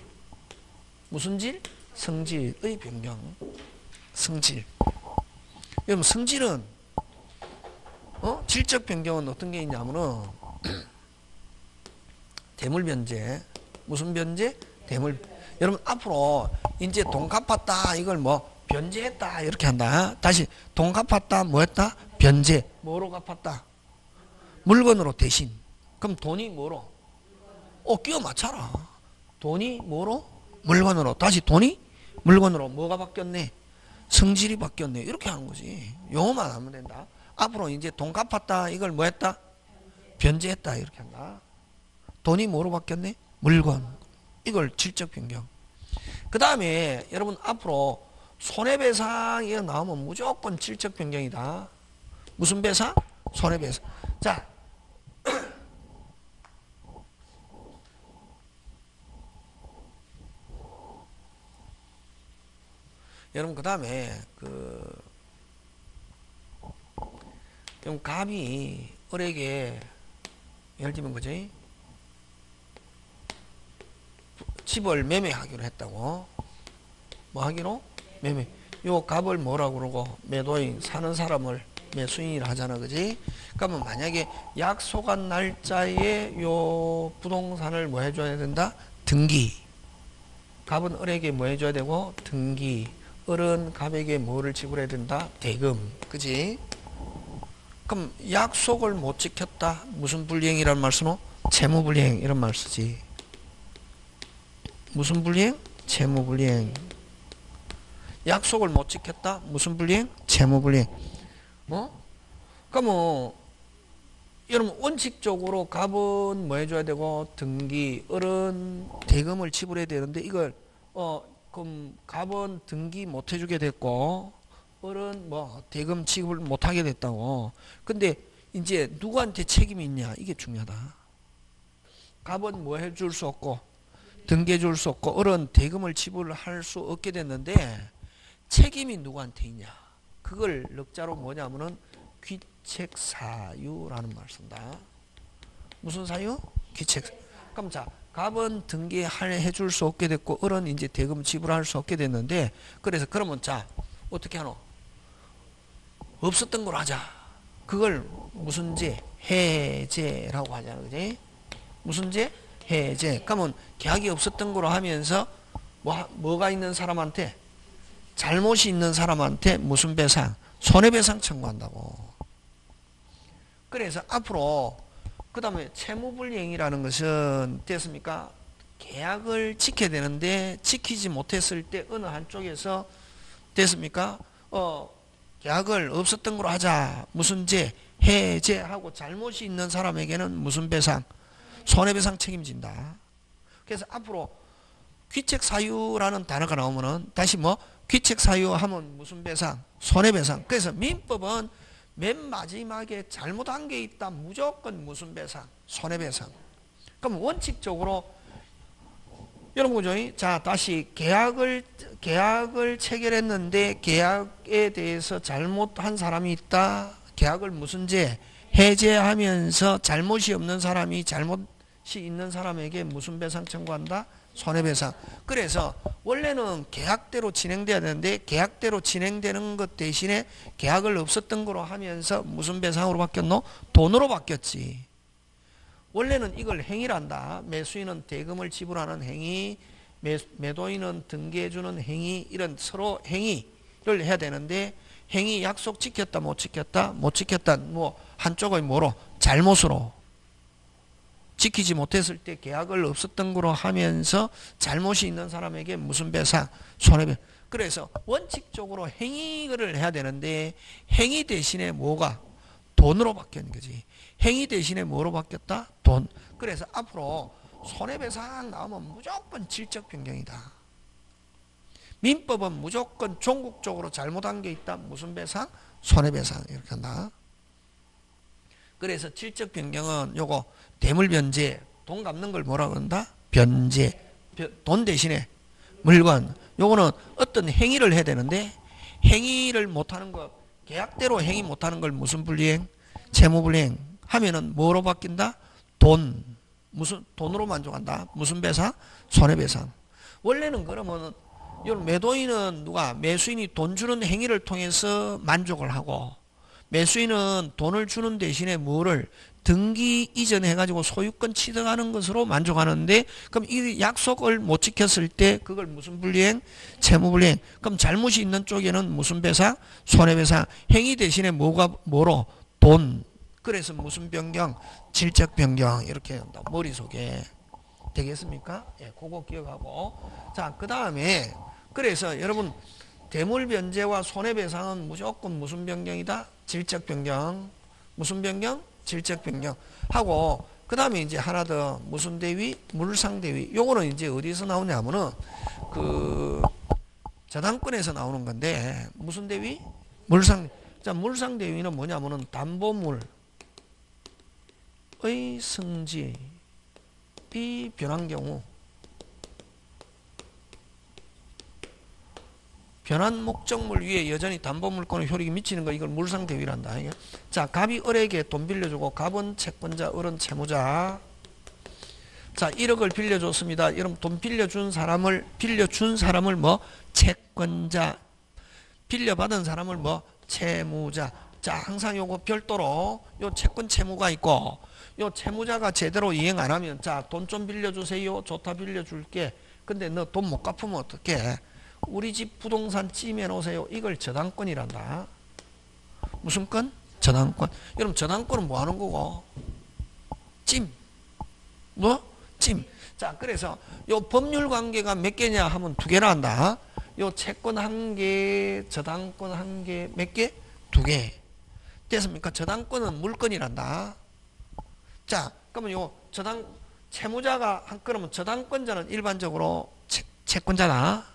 무슨 질? 성질의 변경. 성질. 여러분 성질은 어? 질적 변경은 어떤 게 있냐면은 대물 변제. 무슨 변제? 대물. 여러분 앞으로 이제 돈 갚았다. 이걸 뭐 변제했다. 이렇게 한다. 다시 돈 갚았다. 뭐 했다? 변제. 뭐로 갚았다? 물건으로 대신. 그럼 돈이 뭐로? 어, 끼워 맞춰라. 돈이 뭐로? 물건으로. 다시 돈이 물건으로. 뭐가 바뀌었네? 성질이 바뀌었네. 이렇게 하는 거지. 용어만 하면 된다. 앞으로 이제 돈 갚았다. 이걸 뭐 했다? 변제했다. 이렇게 한다. 돈이 뭐로 바뀌었네? 물건. 이걸 질적 변경. 그 다음에 여러분 앞으로 손해배상이 나오면 무조건 질적 변경이다. 무슨 배상? 손해배상. 자, 여러분 그 다음에 그 그럼 갑이 을에게 예를 들면 그지 집을 매매하기로 했다고. 뭐 하기로? 매매. 요 갑을 뭐라고 그러고 매도인 사는 사람을 매수인이라 하잖아, 그지? 그러면 만약에 약속한 날짜에 요 부동산을 뭐 해줘야 된다? 등기. 갑은 을에게 뭐 해줘야 되고? 등기. 을은 갑에게 뭐를 지불해야 된다? 대금. 그지? 그럼 약속을 못 지켰다. 무슨 불이행이란 말 쓰노? 채무불이행 이런 말 쓰지. 무슨 불이행? 채무불이행. 약속을 못 지켰다. 무슨 불이행? 채무불이행. 어? 그러면 여러분 원칙적으로 갑은 뭐 해줘야 되고 등기, 을은 대금을 지불해야 되는데 이걸 어 그럼 갑은 등기 못 해주게 됐고 을은 뭐 대금 지급을 못하게 됐다고. 근데 이제 누구한테 책임이 있냐 이게 중요하다. 갑은 뭐 해줄 수 없고 등기해 줄 수 없고 을은 대금을 지불할 수 없게 됐는데 책임이 누구한테 있냐. 그걸 넉자로 뭐냐면은 귀책사유라는 말을 쓴다. 무슨 사유? 귀책. 그럼 자 갑은 등기해 줄 수 없게 됐고 을은 이제 대금 지불할 수 없게 됐는데 그래서 그러면 자 어떻게 하노? 없었던 걸 하자. 그걸 무슨 죄? 해제라고 하잖아. 그지? 무슨 죄? 해제. 그러면 계약이 없었던 걸로 하면서 뭐, 뭐가 있는 사람한테? 잘못이 있는 사람한테 무슨 배상? 손해배상 청구한다고. 그래서 앞으로 그 다음에 채무불이행이라는 것은 됐습니까? 계약을 지켜야 되는데 지키지 못했을 때 어느 한쪽에서 됐습니까? 어, 계약을 없었던 걸로 하자. 무슨 죄? 해제하고 잘못이 있는 사람에게는 무슨 배상? 손해배상 책임진다. 그래서 앞으로 귀책사유라는 단어가 나오면은 다시 뭐 귀책사유 하면 무슨 배상? 손해배상. 그래서 민법은 맨 마지막에 잘못한 게 있다. 무조건 무슨 배상? 손해배상. 그럼 원칙적으로 여러분 그죠? 자 다시 계약을 계약을 체결했는데 계약에 대해서 잘못한 사람이 있다. 계약을 무슨 죄? 해제하면서 잘못이 없는 사람이 잘못이 있는 사람에게 무슨 배상 청구한다? 손해배상. 그래서 원래는 계약대로 진행돼야 되는데 계약대로 진행되는 것 대신에 계약을 없었던 거로 하면서 무슨 배상으로 바뀌었노? 돈으로 바뀌었지. 원래는 이걸 행위란다. 매수인은 대금을 지불하는 행위, 매, 매도인은 등기해주는 행위, 이런 서로 행위를 해야 되는데 행위 약속 지켰다 못 지켰다 못 지켰다 뭐 한쪽의 뭐로? 잘못으로. 지키지 못했을 때 계약을 없었던 거로 하면서 잘못이 있는 사람에게 무슨 배상? 손해배상. 그래서 원칙적으로 행위를 해야 되는데 행위 대신에 뭐가? 돈으로 바뀌는 거지. 행위 대신에 뭐로 바뀌었다? 돈. 그래서 앞으로 손해배상 나오면 무조건 질적 변경이다. 민법은 무조건 종국적으로 잘못한 게 있다. 무슨 배상? 손해배상. 이렇게 한다. 그래서 질적 변경은 요거 대물변제. 돈 갚는 걸 뭐라고 한다? 변제. 돈 대신에 물건. 요거는 어떤 행위를 해야 되는데 행위를 못하는 것. 계약대로 행위 못하는 걸 무슨 불이행? 채무불이행 하면은 뭐로 바뀐다? 돈. 무슨 돈으로 만족한다. 무슨 배상? 손해배상. 원래는 그러면 매도인은 누가 매수인이 돈 주는 행위를 통해서 만족을 하고 매수인은 돈을 주는 대신에 뭐를 등기 이전해가지고 소유권 취득하는 것으로 만족하는데 그럼 이 약속을 못 지켰을 때 그걸 무슨 불이행? 채무불이행. 그럼 잘못이 있는 쪽에는 무슨 배상? 손해배상. 행위 대신에 뭐가 뭐로? 돈. 그래서 무슨 변경? 질적 변경. 이렇게 한다. 머릿속에. 되겠습니까? 예, 그거 기억하고. 자, 그 다음에, 그래서 여러분, 대물 변제와 손해배상은 무조건 무슨 변경이다? 질적 변경. 무슨 변경? 질적 변경. 하고, 그 다음에 이제 하나 더, 무슨 대위? 물상 대위. 요거는 이제 어디서 나오냐 하면은, 그, 저당권에서 나오는 건데, 무슨 대위? 물상. 자, 물상 대위는 뭐냐면은, 담보물의 성질이 변한 경우, 변한 목적물 위에 여전히 담보물권의 효력이 미치는 거, 이걸 물상대위란다. 자, 갑이 을에게 돈 빌려주고, 갑은 채권자, 을은 채무자. 자, 일억을 빌려줬습니다. 여러분, 돈 빌려준 사람을, 빌려준 사람을 뭐? 채권자. 빌려받은 사람을 뭐? 채무자. 자, 항상 요거 별도로, 요 채권 채무가 있고, 요 채무자가 제대로 이행 안 하면, 자, 돈 좀 빌려주세요. 좋다, 빌려줄게. 근데 너 돈 못 갚으면 어떡해? 우리 집 부동산 찜해 놓으세요. 이걸 저당권이란다. 무슨 건? 저당권. 여러분, 저당권은 뭐 하는 거고? 찜. 뭐? 찜. 자, 그래서 요 법률 관계가 몇 개냐 하면 두 개나 한다. 요 채권 한 개, 저당권 한 개, 몇 개? 두 개. 됐습니까? 저당권은 물건이란다. 자, 그러면 요 저당, 채무자가 한, 그러면 저당권자는 일반적으로 채, 채권자다.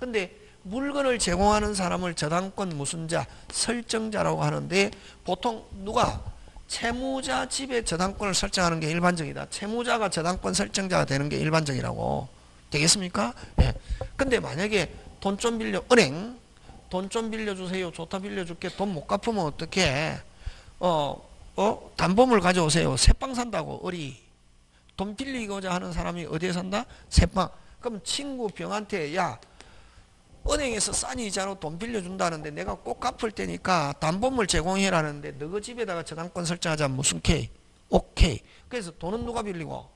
근데 물건을 제공하는 사람을 저당권 무슨 자? 설정자라고 하는데 보통 누가 채무자 집에 저당권을 설정하는 게 일반적이다. 채무자가 저당권 설정자가 되는 게 일반적이라고. 되겠습니까? 예. 근데 만약에 돈 좀 빌려, 은행, 돈 좀 빌려주세요. 좋다 빌려줄게. 돈 못 갚으면 어떡해? 어, 어, 담보물 가져오세요. 새빵 산다고, 어리. 돈 빌리고자 하는 사람이 어디에 산다? 새빵. 그럼 친구 병한테, 야, 은행에서 싼 이자로 돈 빌려준다는데 내가 꼭 갚을 테니까 담보물 제공해라는데 너희 집에다가 저당권 설정하자면 무슨 K? 오케이. 그래서 돈은 누가 빌리고?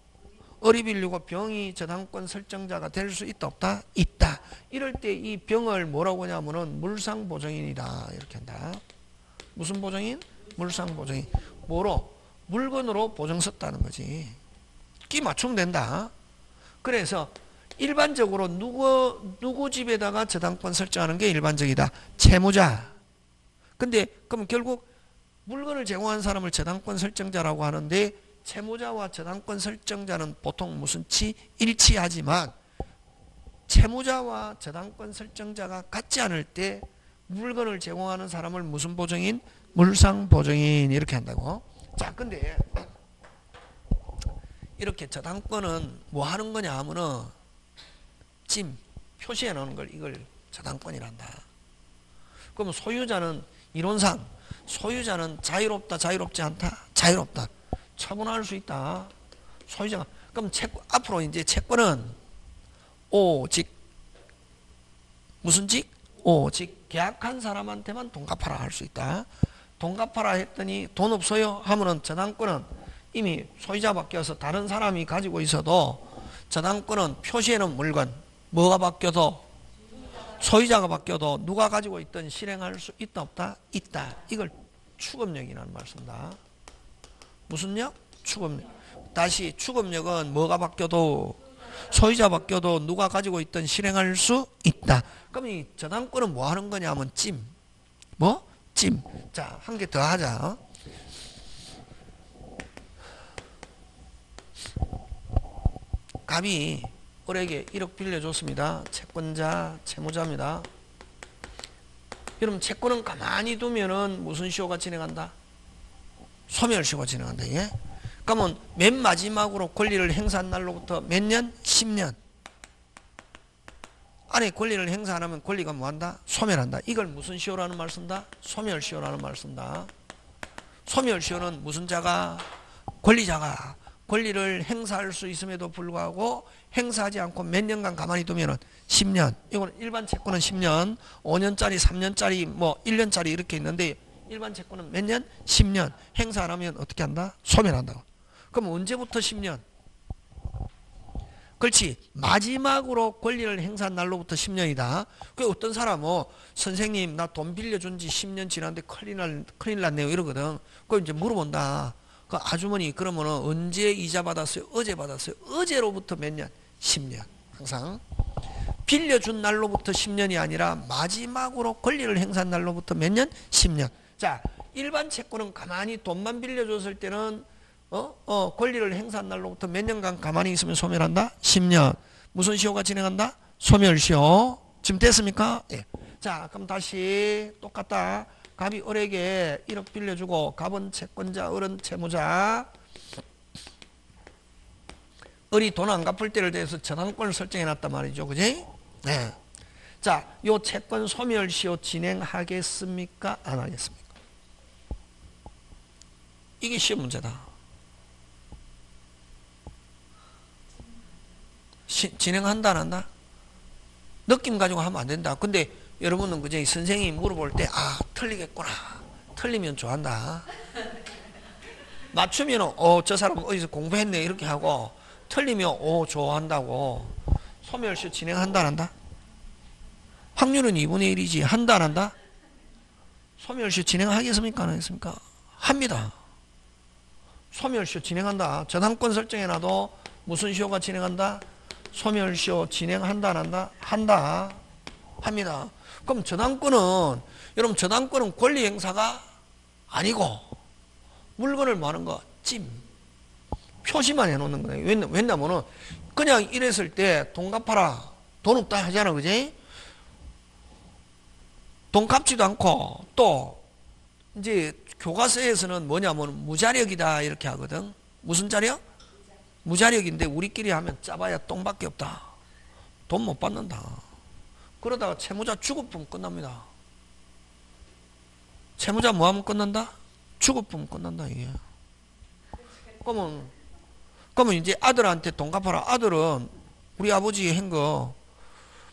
을이 빌리고 병이 저당권 설정자가 될 수 있다 없다? 있다. 이럴 때 이 병을 뭐라고 하냐면은 물상보증인이다. 이렇게 한다. 무슨 보증인? 물상보증인. 뭐로? 물건으로 보증 썼다는 거지. 끼 맞추면 된다. 그래서 일반적으로 누구 누구 집에다가 저당권 설정하는 게 일반적이다. 채무자. 근데 그럼 결국 물건을 제공한 사람을 저당권 설정자라고 하는데 채무자와 저당권 설정자는 보통 무슨 치? 일치하지만 채무자와 저당권 설정자가 같지 않을 때 물건을 제공하는 사람을 무슨 보증인? 물상보증인. 이렇게 한다고. 자, 근데 이렇게 저당권은 뭐 하는 거냐 하면은 찜, 표시해 놓는 걸 이걸 저당권이란다. 그럼 소유자는 이론상 소유자는 자유롭다, 자유롭지 않다, 자유롭다. 처분할 수 있다. 소유자가. 그럼 채권, 앞으로 이제 채권은 오직 무슨 직? 오직 계약한 사람한테만 돈 갚아라 할 수 있다. 돈 갚아라 했더니 돈 없어요 하면은 저당권은 이미 소유자 바뀌어서 다른 사람이 가지고 있어도 저당권은 표시해 놓은 물건. 뭐가 바뀌어도 소유자가 바뀌어도 누가 가지고 있든 실행할 수 있다 없다? 있다. 이걸 추급력이라는 말씀이다. 무슨 력? 추급력. 다시 추급력은 뭐가 바뀌어도 소유자 바뀌어도 누가 가지고 있든 실행할 수 있다. 그럼 이 저당권은 뭐 하는 거냐 하면 찜. 뭐? 찜. 자, 한 개 더 하자. 갑이 을에게 일억 빌려줬습니다. 채권자, 채무자입니다. 여러분, 채권은 가만히 두면은 무슨 시효가 진행한다? 소멸시효가 진행한다. 예? 그러면 맨 마지막으로 권리를 행사한 날로부터 몇 년? 십 년. 안에 권리를 행사 안 하면 권리가 뭐 한다? 소멸한다. 이걸 무슨 시효라는 말씀다? 소멸시효라는 말씀다. 소멸시효는 무슨 자가? 권리자가. 권리를 행사할 수 있음에도 불구하고 행사하지 않고 몇 년간 가만히 두면은 십 년. 이거는 일반 채권은 십 년, 오 년짜리, 삼 년짜리, 뭐 일 년짜리 이렇게 있는데 일반 채권은 몇 년? 십 년. 행사 안 하면 어떻게 한다? 소멸한다고. 그럼 언제부터 십 년? 그렇지. 마지막으로 권리를 행사한 날로부터 십 년이다. 그 어떤 사람은 선생님 나 돈 빌려준 지 십 년 지났는데 큰일, 날, 큰일 났네요 이러거든. 그럼 이제 물어본다. 그 아주머니 그러면 언제 이자 받았어요? 어제 받았어요. 어제로부터 몇 년? 십 년. 항상 빌려준 날로부터 십 년이 아니라 마지막으로 권리를 행사한 날로부터 몇 년? 십 년. 자, 일반 채권은 가만히 돈만 빌려줬을 때는 어? 어, 권리를 행사한 날로부터 몇 년간 가만히 있으면 소멸한다? 십 년. 무슨 시효가 진행한다? 소멸시효. 지금 됐습니까? 예. 자, 그럼 다시 똑같다. 갑이 을에게 일억 빌려주고 갑은 채권자, 을은 채무자. 을이 돈 안 갚을 때를 대해서 저당권을 설정해놨단 말이죠. 그지? 네. 자, 요 채권 소멸시효 진행하겠습니까? 안 하겠습니까? 이게 시험 문제다. 시, 진행한다 안 한다? 느낌 가지고 하면 안 된다. 근데 여러분은 그제 선생님이 물어볼 때 아, 틀리겠구나. 틀리면 좋아한다. 맞추면 어, 저 사람 어디서 공부했네 이렇게 하고 틀리면 오, 좋아한다고. 소멸시효 진행한다 안 한다? 확률은 이분의 일이지. 한다 안 한다? 소멸시효 진행하겠습니까? 안 하겠습니까? 합니다. 소멸시효 진행한다. 저당권 설정해놔도 무슨 시효가 진행한다? 소멸시효 진행한다 안 한다? 한다. 합니다. 그럼 저당권은 여러분 저당권은 권리 행사가 아니고 물건을 마는 거 찜 표시만 해놓는 거예요. 왜냐, 왜냐면은 그냥 이랬을 때 돈 갚아라 돈 없다 하잖아. 그지? 돈 갚지도 않고 또 이제 교과서에서는 뭐냐면 무자력이다 이렇게 하거든. 무슨 자력? 무자력인데 우리끼리 하면 짜봐야 똥밖에 없다. 돈 못 받는다. 그러다가 채무자 주고품 끝납니다. 채무자 뭐하면 끝난다? 주고품 끝난다 이게. 그러면 그러면 이제 아들한테 돈 갚아라. 아들은 우리 아버지 한 거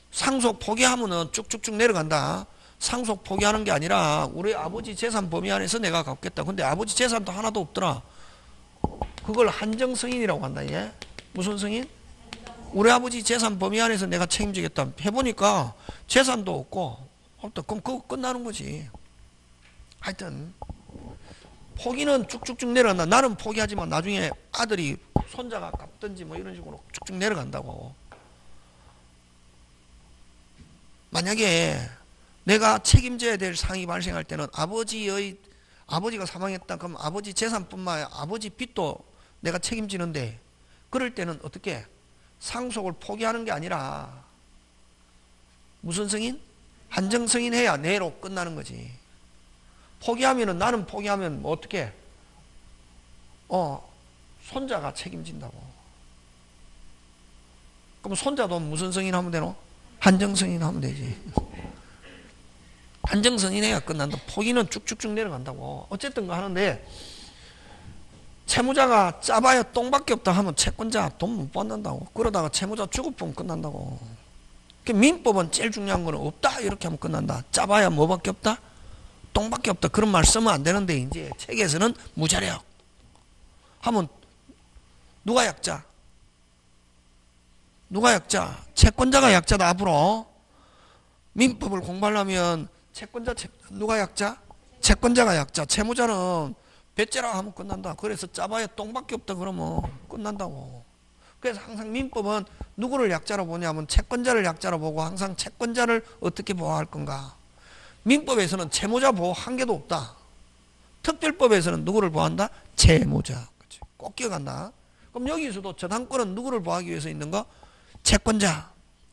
상속 포기하면은 쭉쭉쭉 내려간다. 상속 포기하는 게 아니라 우리 아버지 재산 범위 안에서 내가 갚겠다. 근데 아버지 재산도 하나도 없더라. 그걸 한정 승인이라고 한다. 예? 무슨 승인? 우리 아버지 재산 범위 안에서 내가 책임지겠다. 해보니까 재산도 없고 그럼 그거 끝나는 거지. 하여튼 포기는 쭉쭉쭉 내려간다. 나는 포기하지만 나중에 아들이 손자가 갚든지 뭐 이런 식으로 쭉쭉 내려간다고. 만약에 내가 책임져야 될 상이 발생할 때는 아버지의 아버지가 사망했다. 그럼 아버지 재산뿐만 아니라 아버지 빚도 내가 책임지는데 그럴 때는 어떻게 상속을 포기하는 게 아니라 무슨 승인? 한정 승인해야 내로 끝나는 거지. 포기하면은 나는 포기하면 뭐 어떻게? 어 손자가 책임진다고. 그럼 손자도 무슨 승인하면 되노? 한정 승인하면 되지. 한정승인해야 끝난다. 포기는 쭉쭉쭉 내려간다고. 어쨌든 거 하는데 채무자가 짜봐야 똥밖에 없다 하면 채권자 돈 못 받는다고. 그러다가 채무자 주고품 끝난다고. 민법은 제일 중요한 거는 없다 이렇게 하면 끝난다. 짜봐야 뭐밖에 없다? 똥밖에 없다. 그런 말 쓰면 안 되는데 이제 책에서는 무자력 하면 누가 약자? 누가 약자? 채권자가 약자다. 앞으로 민법을 공부하려면 채권자, 채, 누가 약자? 채권자가 약자. 채무자는 배째라 하면 끝난다. 그래서 짜봐야 똥밖에 없다 그러면 끝난다고. 그래서 항상 민법은 누구를 약자로 보냐면 채권자를 약자로 보고 항상 채권자를 어떻게 보호할 건가. 민법에서는 채무자 보호 한 개도 없다. 특별법에서는 누구를 보호한다? 채무자. 그치? 꼭 기억한다. 그럼 여기서도 저당권은 누구를 보호하기 위해서 있는 거? 채권자.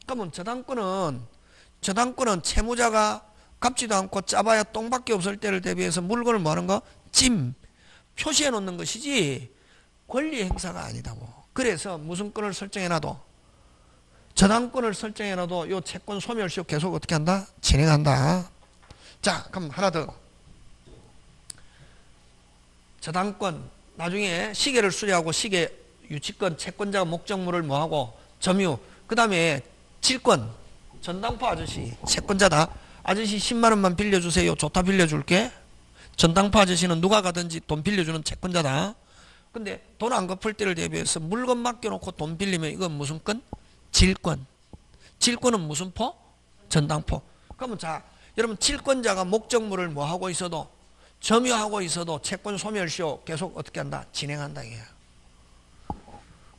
그러면 저당권은 저당권은 채무자가 갚지도 않고 짜봐야 똥밖에 없을 때를 대비해서 물건을 뭐 하는 거? 찜. 표시해 놓는 것이지 권리 행사가 아니다고. 그래서 무슨 권을 설정해놔도 저당권을 설정해놔도 요 채권 소멸시효 계속 어떻게 한다? 진행한다. 자, 그럼 하나 더. 저당권. 나중에 시계를 수리하고 시계 유치권 채권자가 목적물을 뭐하고 점유. 그 다음에 질권. 전당포 아저씨. 채권자다. 아저씨 십만 원만 빌려주세요. 좋다 빌려줄게. 전당포 아저씨는 누가 가든지 돈 빌려주는 채권자다. 근데 돈 안 갚을 때를 대비해서 물건 맡겨놓고 돈 빌리면 이건 무슨 건? 질권. 질권은 무슨 포? 전당포. 그러면 자, 여러분 질권자가 목적물을 뭐하고 있어도 점유하고 있어도 채권 소멸시효 계속 어떻게 한다? 진행한다 이게.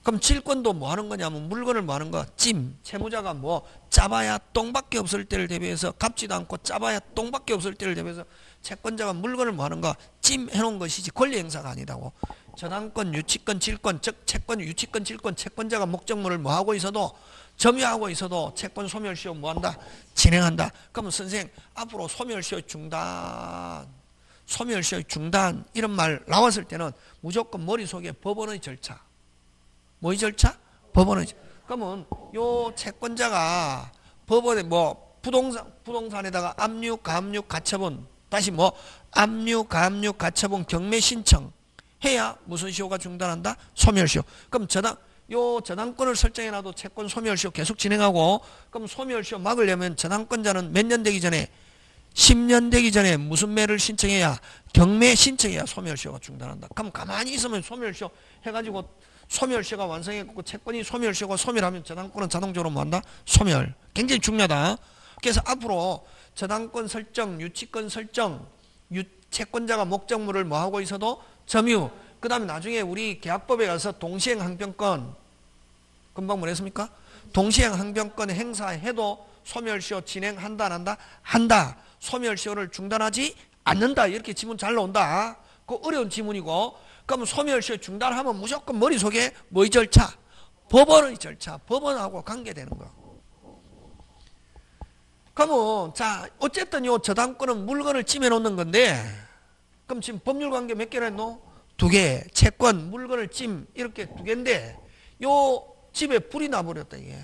그럼 질권도 뭐 하는 거냐면 물건을 뭐 하는 거? 찜. 채무자가 뭐 짜봐야 똥밖에 없을 때를 대비해서 갚지도 않고 짜봐야 똥밖에 없을 때를 대비해서 채권자가 물건을 뭐 하는 거? 찜해 놓은 것이지 권리 행사가 아니다고. 저당권, 유치권, 질권, 즉 채권, 유치권, 질권, 채권자가 목적물을 뭐 하고 있어도 점유하고 있어도 채권 소멸시효 뭐 한다? 진행한다. 그럼 선생 앞으로 소멸시효 중단. 소멸시효 중단 이런 말 나왔을 때는 무조건 머릿속에 법원의 절차. 뭐의 절차? 법원의 절차. 그러면 요 채권자가 법원에 뭐 부동산, 부동산에다가 압류, 가압류, 가처분 다시 뭐 압류, 가압류, 가처분 경매 신청 해야 무슨 시효가 중단한다? 소멸시효. 그럼 저당, 요 저당권을 설정해놔도 채권 소멸시효 계속 진행하고 그럼 소멸시효 막으려면 저당권자는 몇 년 되기 전에 십 년 되기 전에 무슨 매를 신청해야? 경매 신청해야 소멸시효가 중단한다. 그럼 가만히 있으면 소멸시효 해가지고 소멸시효가 완성했고 채권이 소멸시효가 소멸하면 저당권은 자동적으로 뭐한다? 소멸. 굉장히 중요하다. 그래서 앞으로 저당권 설정, 유치권 설정, 유, 채권자가 목적물을 뭐하고 있어도 점유. 그 다음에 나중에 우리 계약법에 가서 동시행항변권 금방 뭐랬습니까? 동시행항변권 행사해도 소멸시효 진행한다 안 한다? 한다. 소멸시효를 중단하지 않는다. 이렇게 지문 잘 나온다. 그 어려운 지문이고. 그럼 소멸시효 중단하면 무조건 머릿속에 뭐의 절차? 법원의 절차. 법원하고 관계되는 거. 그러면 자 어쨌든 요 저당권은 물건을 찜해 놓는 건데 그럼 지금 법률관계 몇 개나 했노? 두 개. 채권, 물건을 찜 이렇게 두 개인데 요 집에 불이 나버렸다 이게.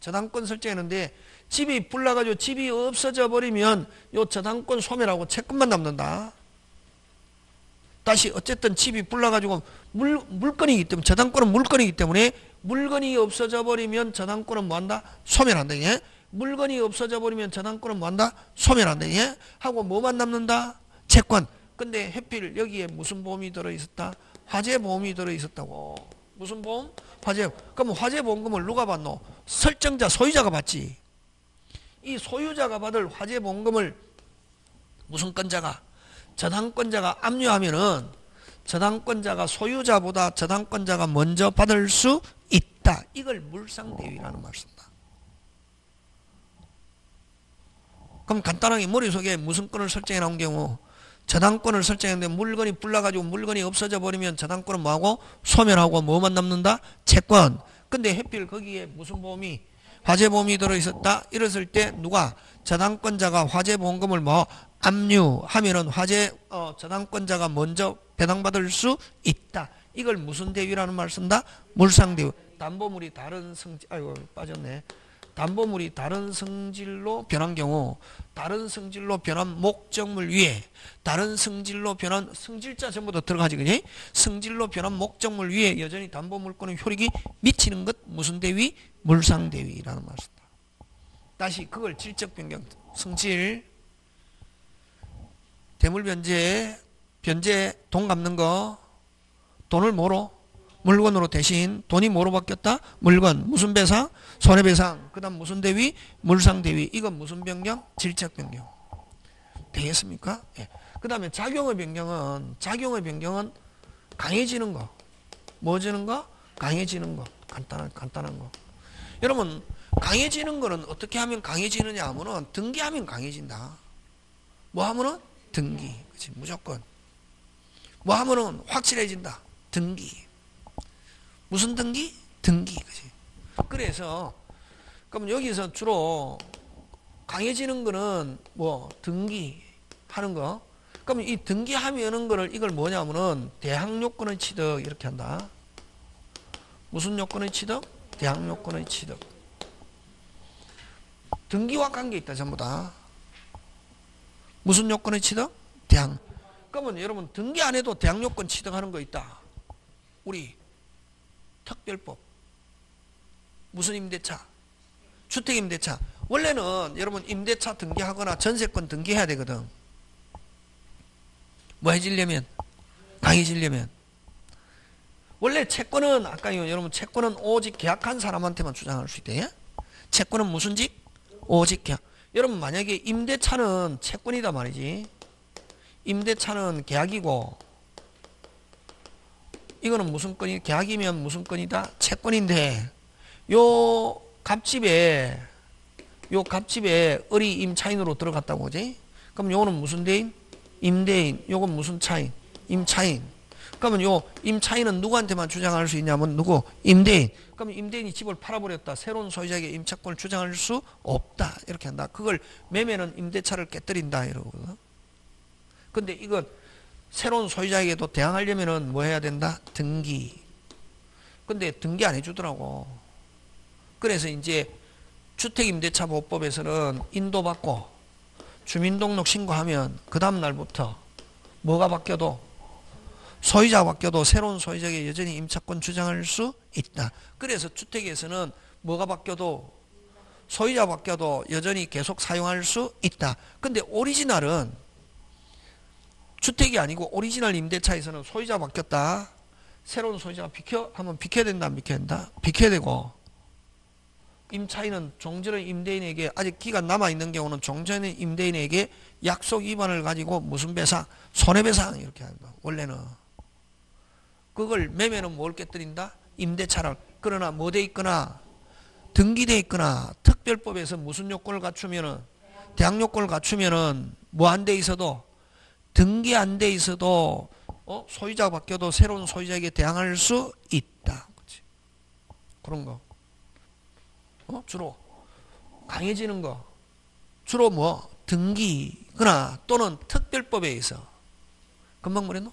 저당권 설정했는데 집이 불나가지고 집이 없어져 버리면 요 저당권 소멸하고 채권만 남는다. 다시 어쨌든 집이 불나가지고 물, 물건이기 때문에 저당권은 물건이기 때문에 물건이 없어져 버리면 저당권은 뭐한다? 소멸한다. 예? 물건이 없어져 버리면 저당권은 뭐한다? 소멸한다. 예? 하고 뭐만 남는다? 채권. 근데 해필 여기에 무슨 보험이 들어있었다? 화재보험이 들어있었다고. 무슨 보험? 화재. 그럼 화재보험금을 누가 받노? 설정자, 소유자가 받지. 이 소유자가 받을 화재보험금을 무슨 권자가? 저당권자가 압류하면은 저당권자가 소유자보다 저당권자가 먼저 받을 수 있다. 이걸 물상대위라는 말씀이다. 그럼 간단하게 머릿속에 무슨 권을 설정해 나온 경우 저당권을 설정했는데 물건이 불나가지고 물건이 없어져 버리면 저당권은 뭐하고? 소멸하고 뭐만 남는다? 채권. 근데 해필 거기에 무슨 보험이? 화재보험이 들어있었다? 이랬을 때 누가? 저당권자가 화재보험금을 뭐? 압류하면은 화재, 어, 저당권자가 먼저 배당받을 수 있다. 이걸 무슨 대위라는 말씀다? 물상대위. 담보물이 다른 성질, 아이고, 빠졌네. 담보물이 다른 성질로 변한 경우 다른 성질로 변한 목적물 위에 다른 성질로 변한 성질자 전부 다 들어가지 그지? 성질로 변한 목적물 위에 여전히 담보물권의 효력이 미치는 것 무슨 대위? 물상대위라는 말이다. 다시 그걸 질적 변경 성질 대물 변제 변제 돈 갚는 거 돈을 뭐로? 물건으로 대신 돈이 뭐로 바뀌었다? 물건. 무슨 배상? 손해배상. 그 다음 무슨 대위? 물상대위. 이건 무슨 변경? 질적 변경. 되겠습니까? 예. 그 다음에 작용의 변경은 작용의 변경은 강해지는 거. 뭐지는 거? 강해지는 거. 간단한, 간단한 거. 여러분 강해지는 거는 어떻게 하면 강해지느냐 하면은 등기하면 강해진다. 뭐 하면은? 등기. 그치? 무조건. 뭐 하면은 확실해진다. 등기. 무슨 등기? 등기. 그치? 그래서 그럼 여기서 주로 강해지는 거는 뭐 등기 하는 거. 그럼 이 등기하면은 거를 이걸 뭐냐면은 대항 요건의 취득 이렇게 한다. 무슨 요건의 취득? 대항 요건의 취득. 등기와 관계 있다 전부 다. 무슨 요건의 취득? 대항. 그러면 여러분 등기 안 해도 대항 요건 취득하는 거 있다. 우리 특별법. 무슨 임대차? 주택임대차. 원래는 여러분 임대차 등기하거나 전세권 등기해야 되거든. 뭐 해지려면? 강해지려면. 원래 채권은 아까 여러분 채권은 오직 계약한 사람한테만 주장할 수 있대. 채권은 무슨 집? 오직 계약. 여러분 만약에 임대차는 채권이다 말이지. 임대차는 계약이고 이거는 무슨 건이 계약이면 무슨 건이다? 채권인데 요 갑집에 요 갑집에 을이 임차인으로 들어갔다고 그지? 그럼 요거는 무슨 대인? 임대인. 요건 무슨 차인? 임차인. 그러면 요 임차인은 누구한테만 주장할 수 있냐면 누구? 임대인. 그럼 임대인이 집을 팔아버렸다. 새로운 소유자에게 임차권을 주장할 수 없다. 이렇게 한다. 그걸 매매는 임대차를 깨뜨린다 이러거든. 근데 이건 새로운 소유자에게도 대항하려면은 뭐 해야 된다? 등기. 근데 등기 안 해주더라고. 그래서 이제 주택임대차보호법에서는 인도받고 주민등록 신고하면 그 다음 날부터 뭐가 바뀌어도 소유자가 바뀌어도 새로운 소유자에게 여전히 임차권 주장할 수 있다. 그래서 주택에서는 뭐가 바뀌어도 소유자가 바뀌어도 여전히 계속 사용할 수 있다. 근데 오리지널은 주택이 아니고 오리지널 임대차에서는 소유자가 바뀌었다. 새로운 소유자가 비켜 하면 비켜야 된다 안 비켜야 된다? 비켜야 되고 임차인은 종전의 임대인에게 아직 기간 남아있는 경우는 종전의 임대인에게 약속 위반을 가지고 무슨 배상? 손해배상 이렇게 한다. 원래는 그걸 매매는 뭘 깨뜨린다? 임대차를. 그러나 뭐 돼 있거나 등기돼 있거나 특별법에서 무슨 요건을 갖추면은 대항 요건을 갖추면은 뭐 안 돼 있어도 등기 안 돼 있어도 어? 소유자가 바뀌어도 새로운 소유자에게 대항할 수 있다. 그치? 그런 거. 어? 주로 강해지는 거 주로 뭐 등기거나 또는 특별법에 의해서 금방 뭐랬노?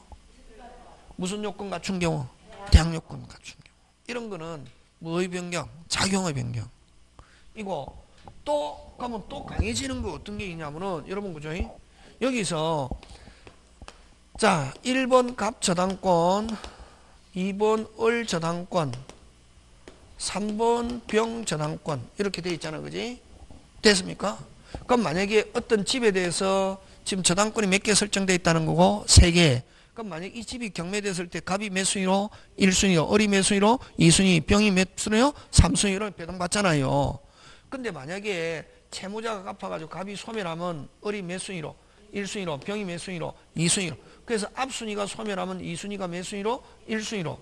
무슨 요건 갖춘 경우? 대항 요건 갖춘 경우 이런 거는 뭐의 변경? 작용의 변경 이거 또 그러면 또 강해지는 거 어떤 게 있냐면은 여러분 그죠? 여기서 자 일 번 갑 저당권 이 번 을 저당권 삼 번 병 저당권 이렇게 돼 있잖아 그지? 됐습니까? 그럼 만약에 어떤 집에 대해서 지금 저당권이 몇 개 설정돼 있다는 거고 세 개 그럼 만약에 이 집이 경매됐을 때 갑이 몇 순위로? 일 순위요 을이 몇 순위로? 이 순위 병이 몇 순위요? 삼 순위로 배당받잖아요. 근데 만약에 채무자가 갚아가지고 갑이 소멸하면 을이 몇 순위로? 일 순위로 병이 몇 순위로? 이 순위로 그래서 앞순위가 소멸하면 이 순위가 몇 순위로? 일 순위로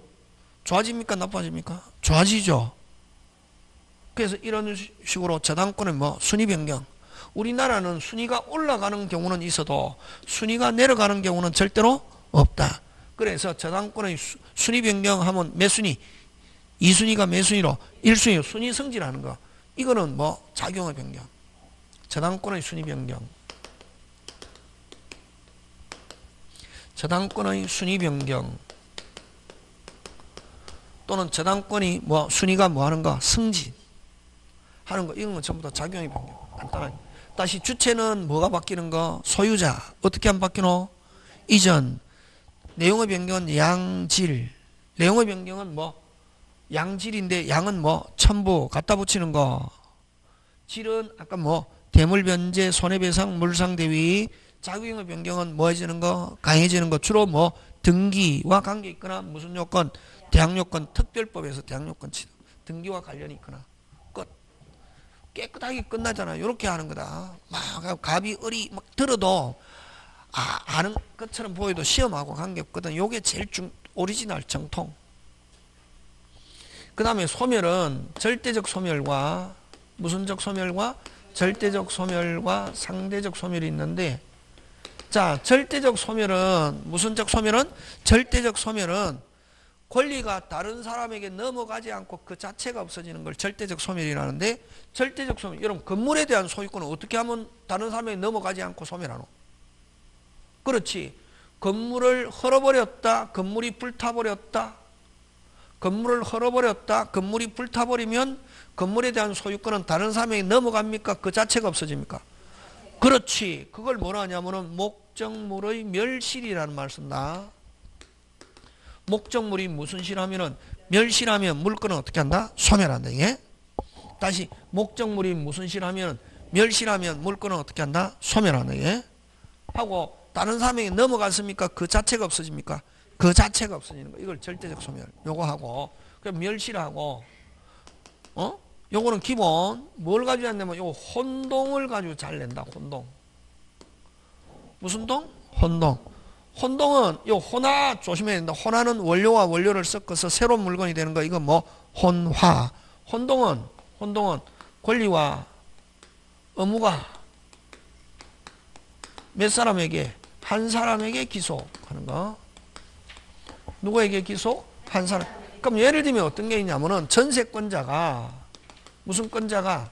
좋아집니까? 나빠집니까? 좋아지죠. 그래서 이런 식으로 저당권은 뭐 순위 변경. 우리나라는 순위가 올라가는 경우는 있어도 순위가 내려가는 경우는 절대로 없다. 그래서 저당권의 수, 순위 변경하면 몇 순위? 이 순위가 몇 순위로? 일 순위 순위 승진하는 거. 이거는 뭐 작용의 변경. 저당권의 순위 변경. 저당권의 순위 변경. 또는 저당권이 뭐 순위가 뭐 하는 거 승진 하는 거 이런 건 전부 다 작용이 변경 간단하게 다시 주체는 뭐가 바뀌는 거 소유자 어떻게 안 바뀌노 이전 내용의 변경은 양질 내용의 변경은 뭐 양질인데 양은 뭐 첨부 갖다 붙이는 거 질은 아까 뭐 대물 변제 손해배상 물상 대위 작용의 변경은 뭐 해지는 거 강해지는 거 주로 뭐 등기와 관계 있거나 무슨 요건 대항요건 특별법에서 대항요건 등기와 관련이 있거나 끝 깨끗하게 끝나잖아. 이렇게 하는 거다. 막 갑이 을이 막 들어도 아, 아는 것처럼 보여도 시험하고 관계없거든. 이게 제일 중 오리지널 정통. 그 다음에 소멸은 절대적 소멸과 무슨적 소멸과 절대적 소멸과 상대적 소멸이 있는데 자 절대적 소멸은 무슨적 소멸은 절대적 소멸은 권리가 다른 사람에게 넘어가지 않고 그 자체가 없어지는 걸 절대적 소멸이라는데 절대적 소멸, 여러분 건물에 대한 소유권은 어떻게 하면 다른 사람에게 넘어가지 않고 소멸하노? 그렇지. 건물을 헐어버렸다. 건물이 불타버렸다. 건물을 헐어버렸다. 건물이 불타버리면 건물에 대한 소유권은 다른 사람에게 넘어갑니까? 그 자체가 없어집니까? 그렇지. 그걸 뭐라 하냐면은 목적물의 멸실이라는 말을 쓴다. 목적물이 무슨 실하면은 멸실하면 물건은 어떻게 한다? 소멸한다. 이게 다시 목적물이 무슨 실하면 멸실하면 물건은 어떻게 한다? 소멸한다. 이게 하고 다른 사람에게 넘어갔습니까? 그 자체가 없어집니까? 그 자체가 없어지는 거. 이걸 절대적 소멸. 요거 하고 그럼 멸실하고 어? 요거는 기본 뭘 가지고 안 내면 요거 혼동을 가지고 잘 낸다. 혼동. 무슨 동? 혼동. 혼동은 요 혼화 조심해야 된다. 혼화는 원료와 원료를 섞어서 새로운 물건이 되는 거. 이건 뭐 혼화. 혼동은 혼동은 권리와 의무가 몇 사람에게? 한 사람에게 기속하는 거. 누구에게 기속? 한 사람. 그럼 예를 들면 어떤 게 있냐면은 전세권자가 무슨 권자가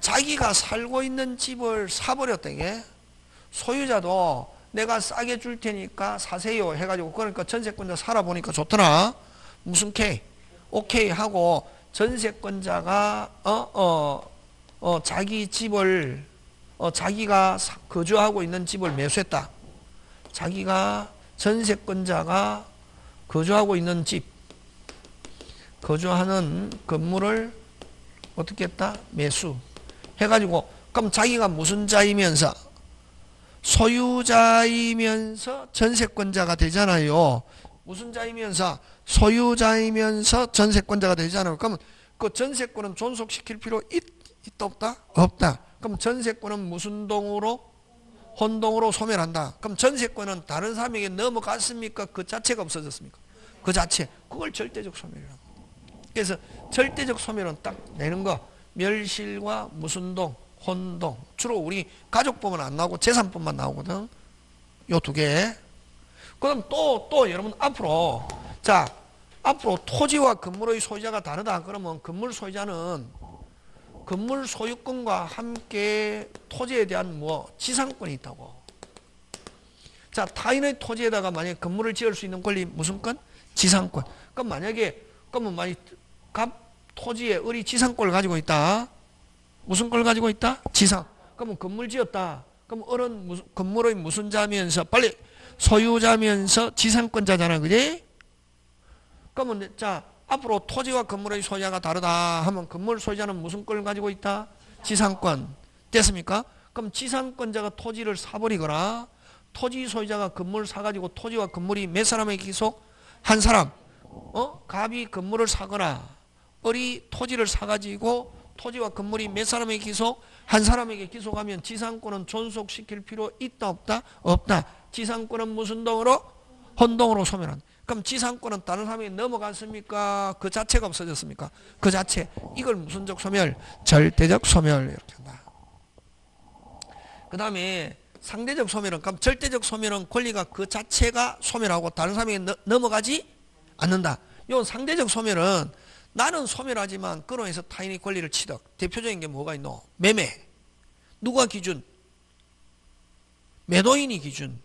자기가 살고 있는 집을 사버렸다. 이게 소유자도 내가 싸게 줄 테니까 사세요 해가지고, 그러니까 전세권자 살아보니까 좋더라. 무슨 K? 오케이 하고 전세권자가 어, 어, 어, 자기 집을 어, 자기가 거주하고 있는 집을 매수했다. 자기가 전세권자가 거주하고 있는 집, 거주하는 건물을 어떻게 했다? 매수 해가지고, 그럼 자기가 무슨 자이면서? 소유자이면서 전세권자가 되잖아요. 무슨 자이면서? 소유자이면서 전세권자가 되잖아요. 그러면 그 전세권은 존속시킬 필요 있, 있다 없다? 없다. 그럼 전세권은 무슨 동으로? 혼동으로 소멸한다. 그럼 전세권은 다른 사람에게 넘어갔습니까? 그 자체가 없어졌습니까? 그 자체. 그걸 절대적 소멸이라고. 그래서 절대적 소멸은 딱 내는 거. 멸실과 무슨 동? 혼동. 주로 우리 가족법은 안 나오고 재산법만 나오거든. 요 두 개. 그럼 또, 또 여러분 앞으로, 자, 앞으로 토지와 건물의 소유자가 다르다. 그러면 건물 소유자는 건물 소유권과 함께 토지에 대한 뭐, 지상권이 있다고. 자, 타인의 토지에다가 만약에 건물을 지을 수 있는 권리 무슨 권? 지상권. 그럼 만약에, 그러면 만약에 갑 토지에 을이 지상권을 가지고 있다. 무슨 걸 가지고 있다? 지상. 그러면 건물 지었다. 그럼 을은 무슨, 건물의 무슨 자면서? 빨리 소유자면서 지상권자잖아. 그지? 그러면 자, 앞으로 토지와 건물의 소유자가 다르다 하면 건물 소유자는 무슨 걸 가지고 있다? 지상권. 됐습니까? 그럼 지상권자가 토지를 사버리거나 토지 소유자가 건물 사가지고 토지와 건물이 몇 사람에게 기속? 한 사람. 어? 갑이 건물을 사거나 을이 토지를 사가지고 토지와 건물이 몇 사람에게 기속? 한 사람에게 기속하면 지상권은 존속시킬 필요 있다 없다? 없다. 지상권은 무슨 동으로? 혼동으로 소멸한다. 그럼 지상권은 다른 사람에게 넘어갔습니까? 그 자체가 없어졌습니까? 그 자체. 이걸 무슨적 소멸? 절대적 소멸. 이렇게 한다. 그 다음에 상대적 소멸은, 그럼 절대적 소멸은 권리가 그 자체가 소멸하고 다른 사람에게 너, 넘어가지 않는다. 요 상대적 소멸은 나는 소멸하지만 근원에서 타인의 권리를 취득. 대표적인 게 뭐가 있노? 매매. 누가 기준? 매도인이 기준.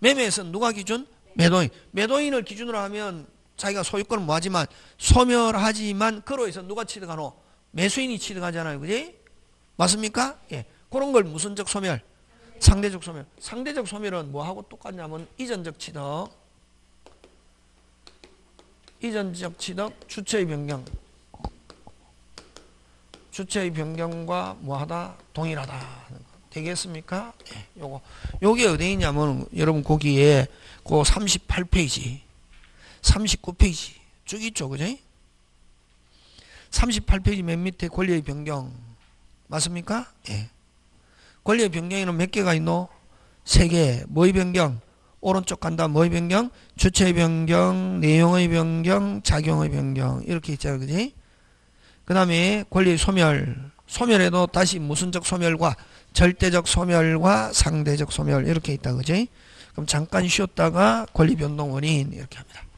매매에서는 누가 기준? 매도인. 매도인을 기준으로 하면 자기가 소유권은 뭐하지만 소멸하지만 근원에서 누가 취득하노? 매수인이 취득하잖아요. 그지? 맞습니까? 예. 그런 걸 무슨적 소멸? 상대적 소멸. 상대적 소멸은 뭐하고 똑같냐면 이전적 취득. 이전적 취득, 주체의 변경. 주체의 변경과 뭐하다? 동일하다. 되겠습니까? 예, 요거. 요게 어디 있냐면, 여러분, 거기에, 그 삼십팔 페이지, 삼십구 페이지, 쭉 있죠, 그죠? 삼십팔 페이지 맨 밑에 권리의 변경. 맞습니까? 예. 권리의 변경에는 몇 개가 있노? 세 개. 뭐의 변경? 오른쪽 간다. 뭐의 변경? 주체의 변경, 내용의 변경, 작용의 변경. 이렇게 있잖아요. 그지? 그 다음에 권리의 소멸. 소멸에도 다시 무슨적 소멸과 절대적 소멸과 상대적 소멸. 이렇게 있다. 그지? 그럼 잠깐 쉬었다가 권리 변동 원인. 이렇게 합니다.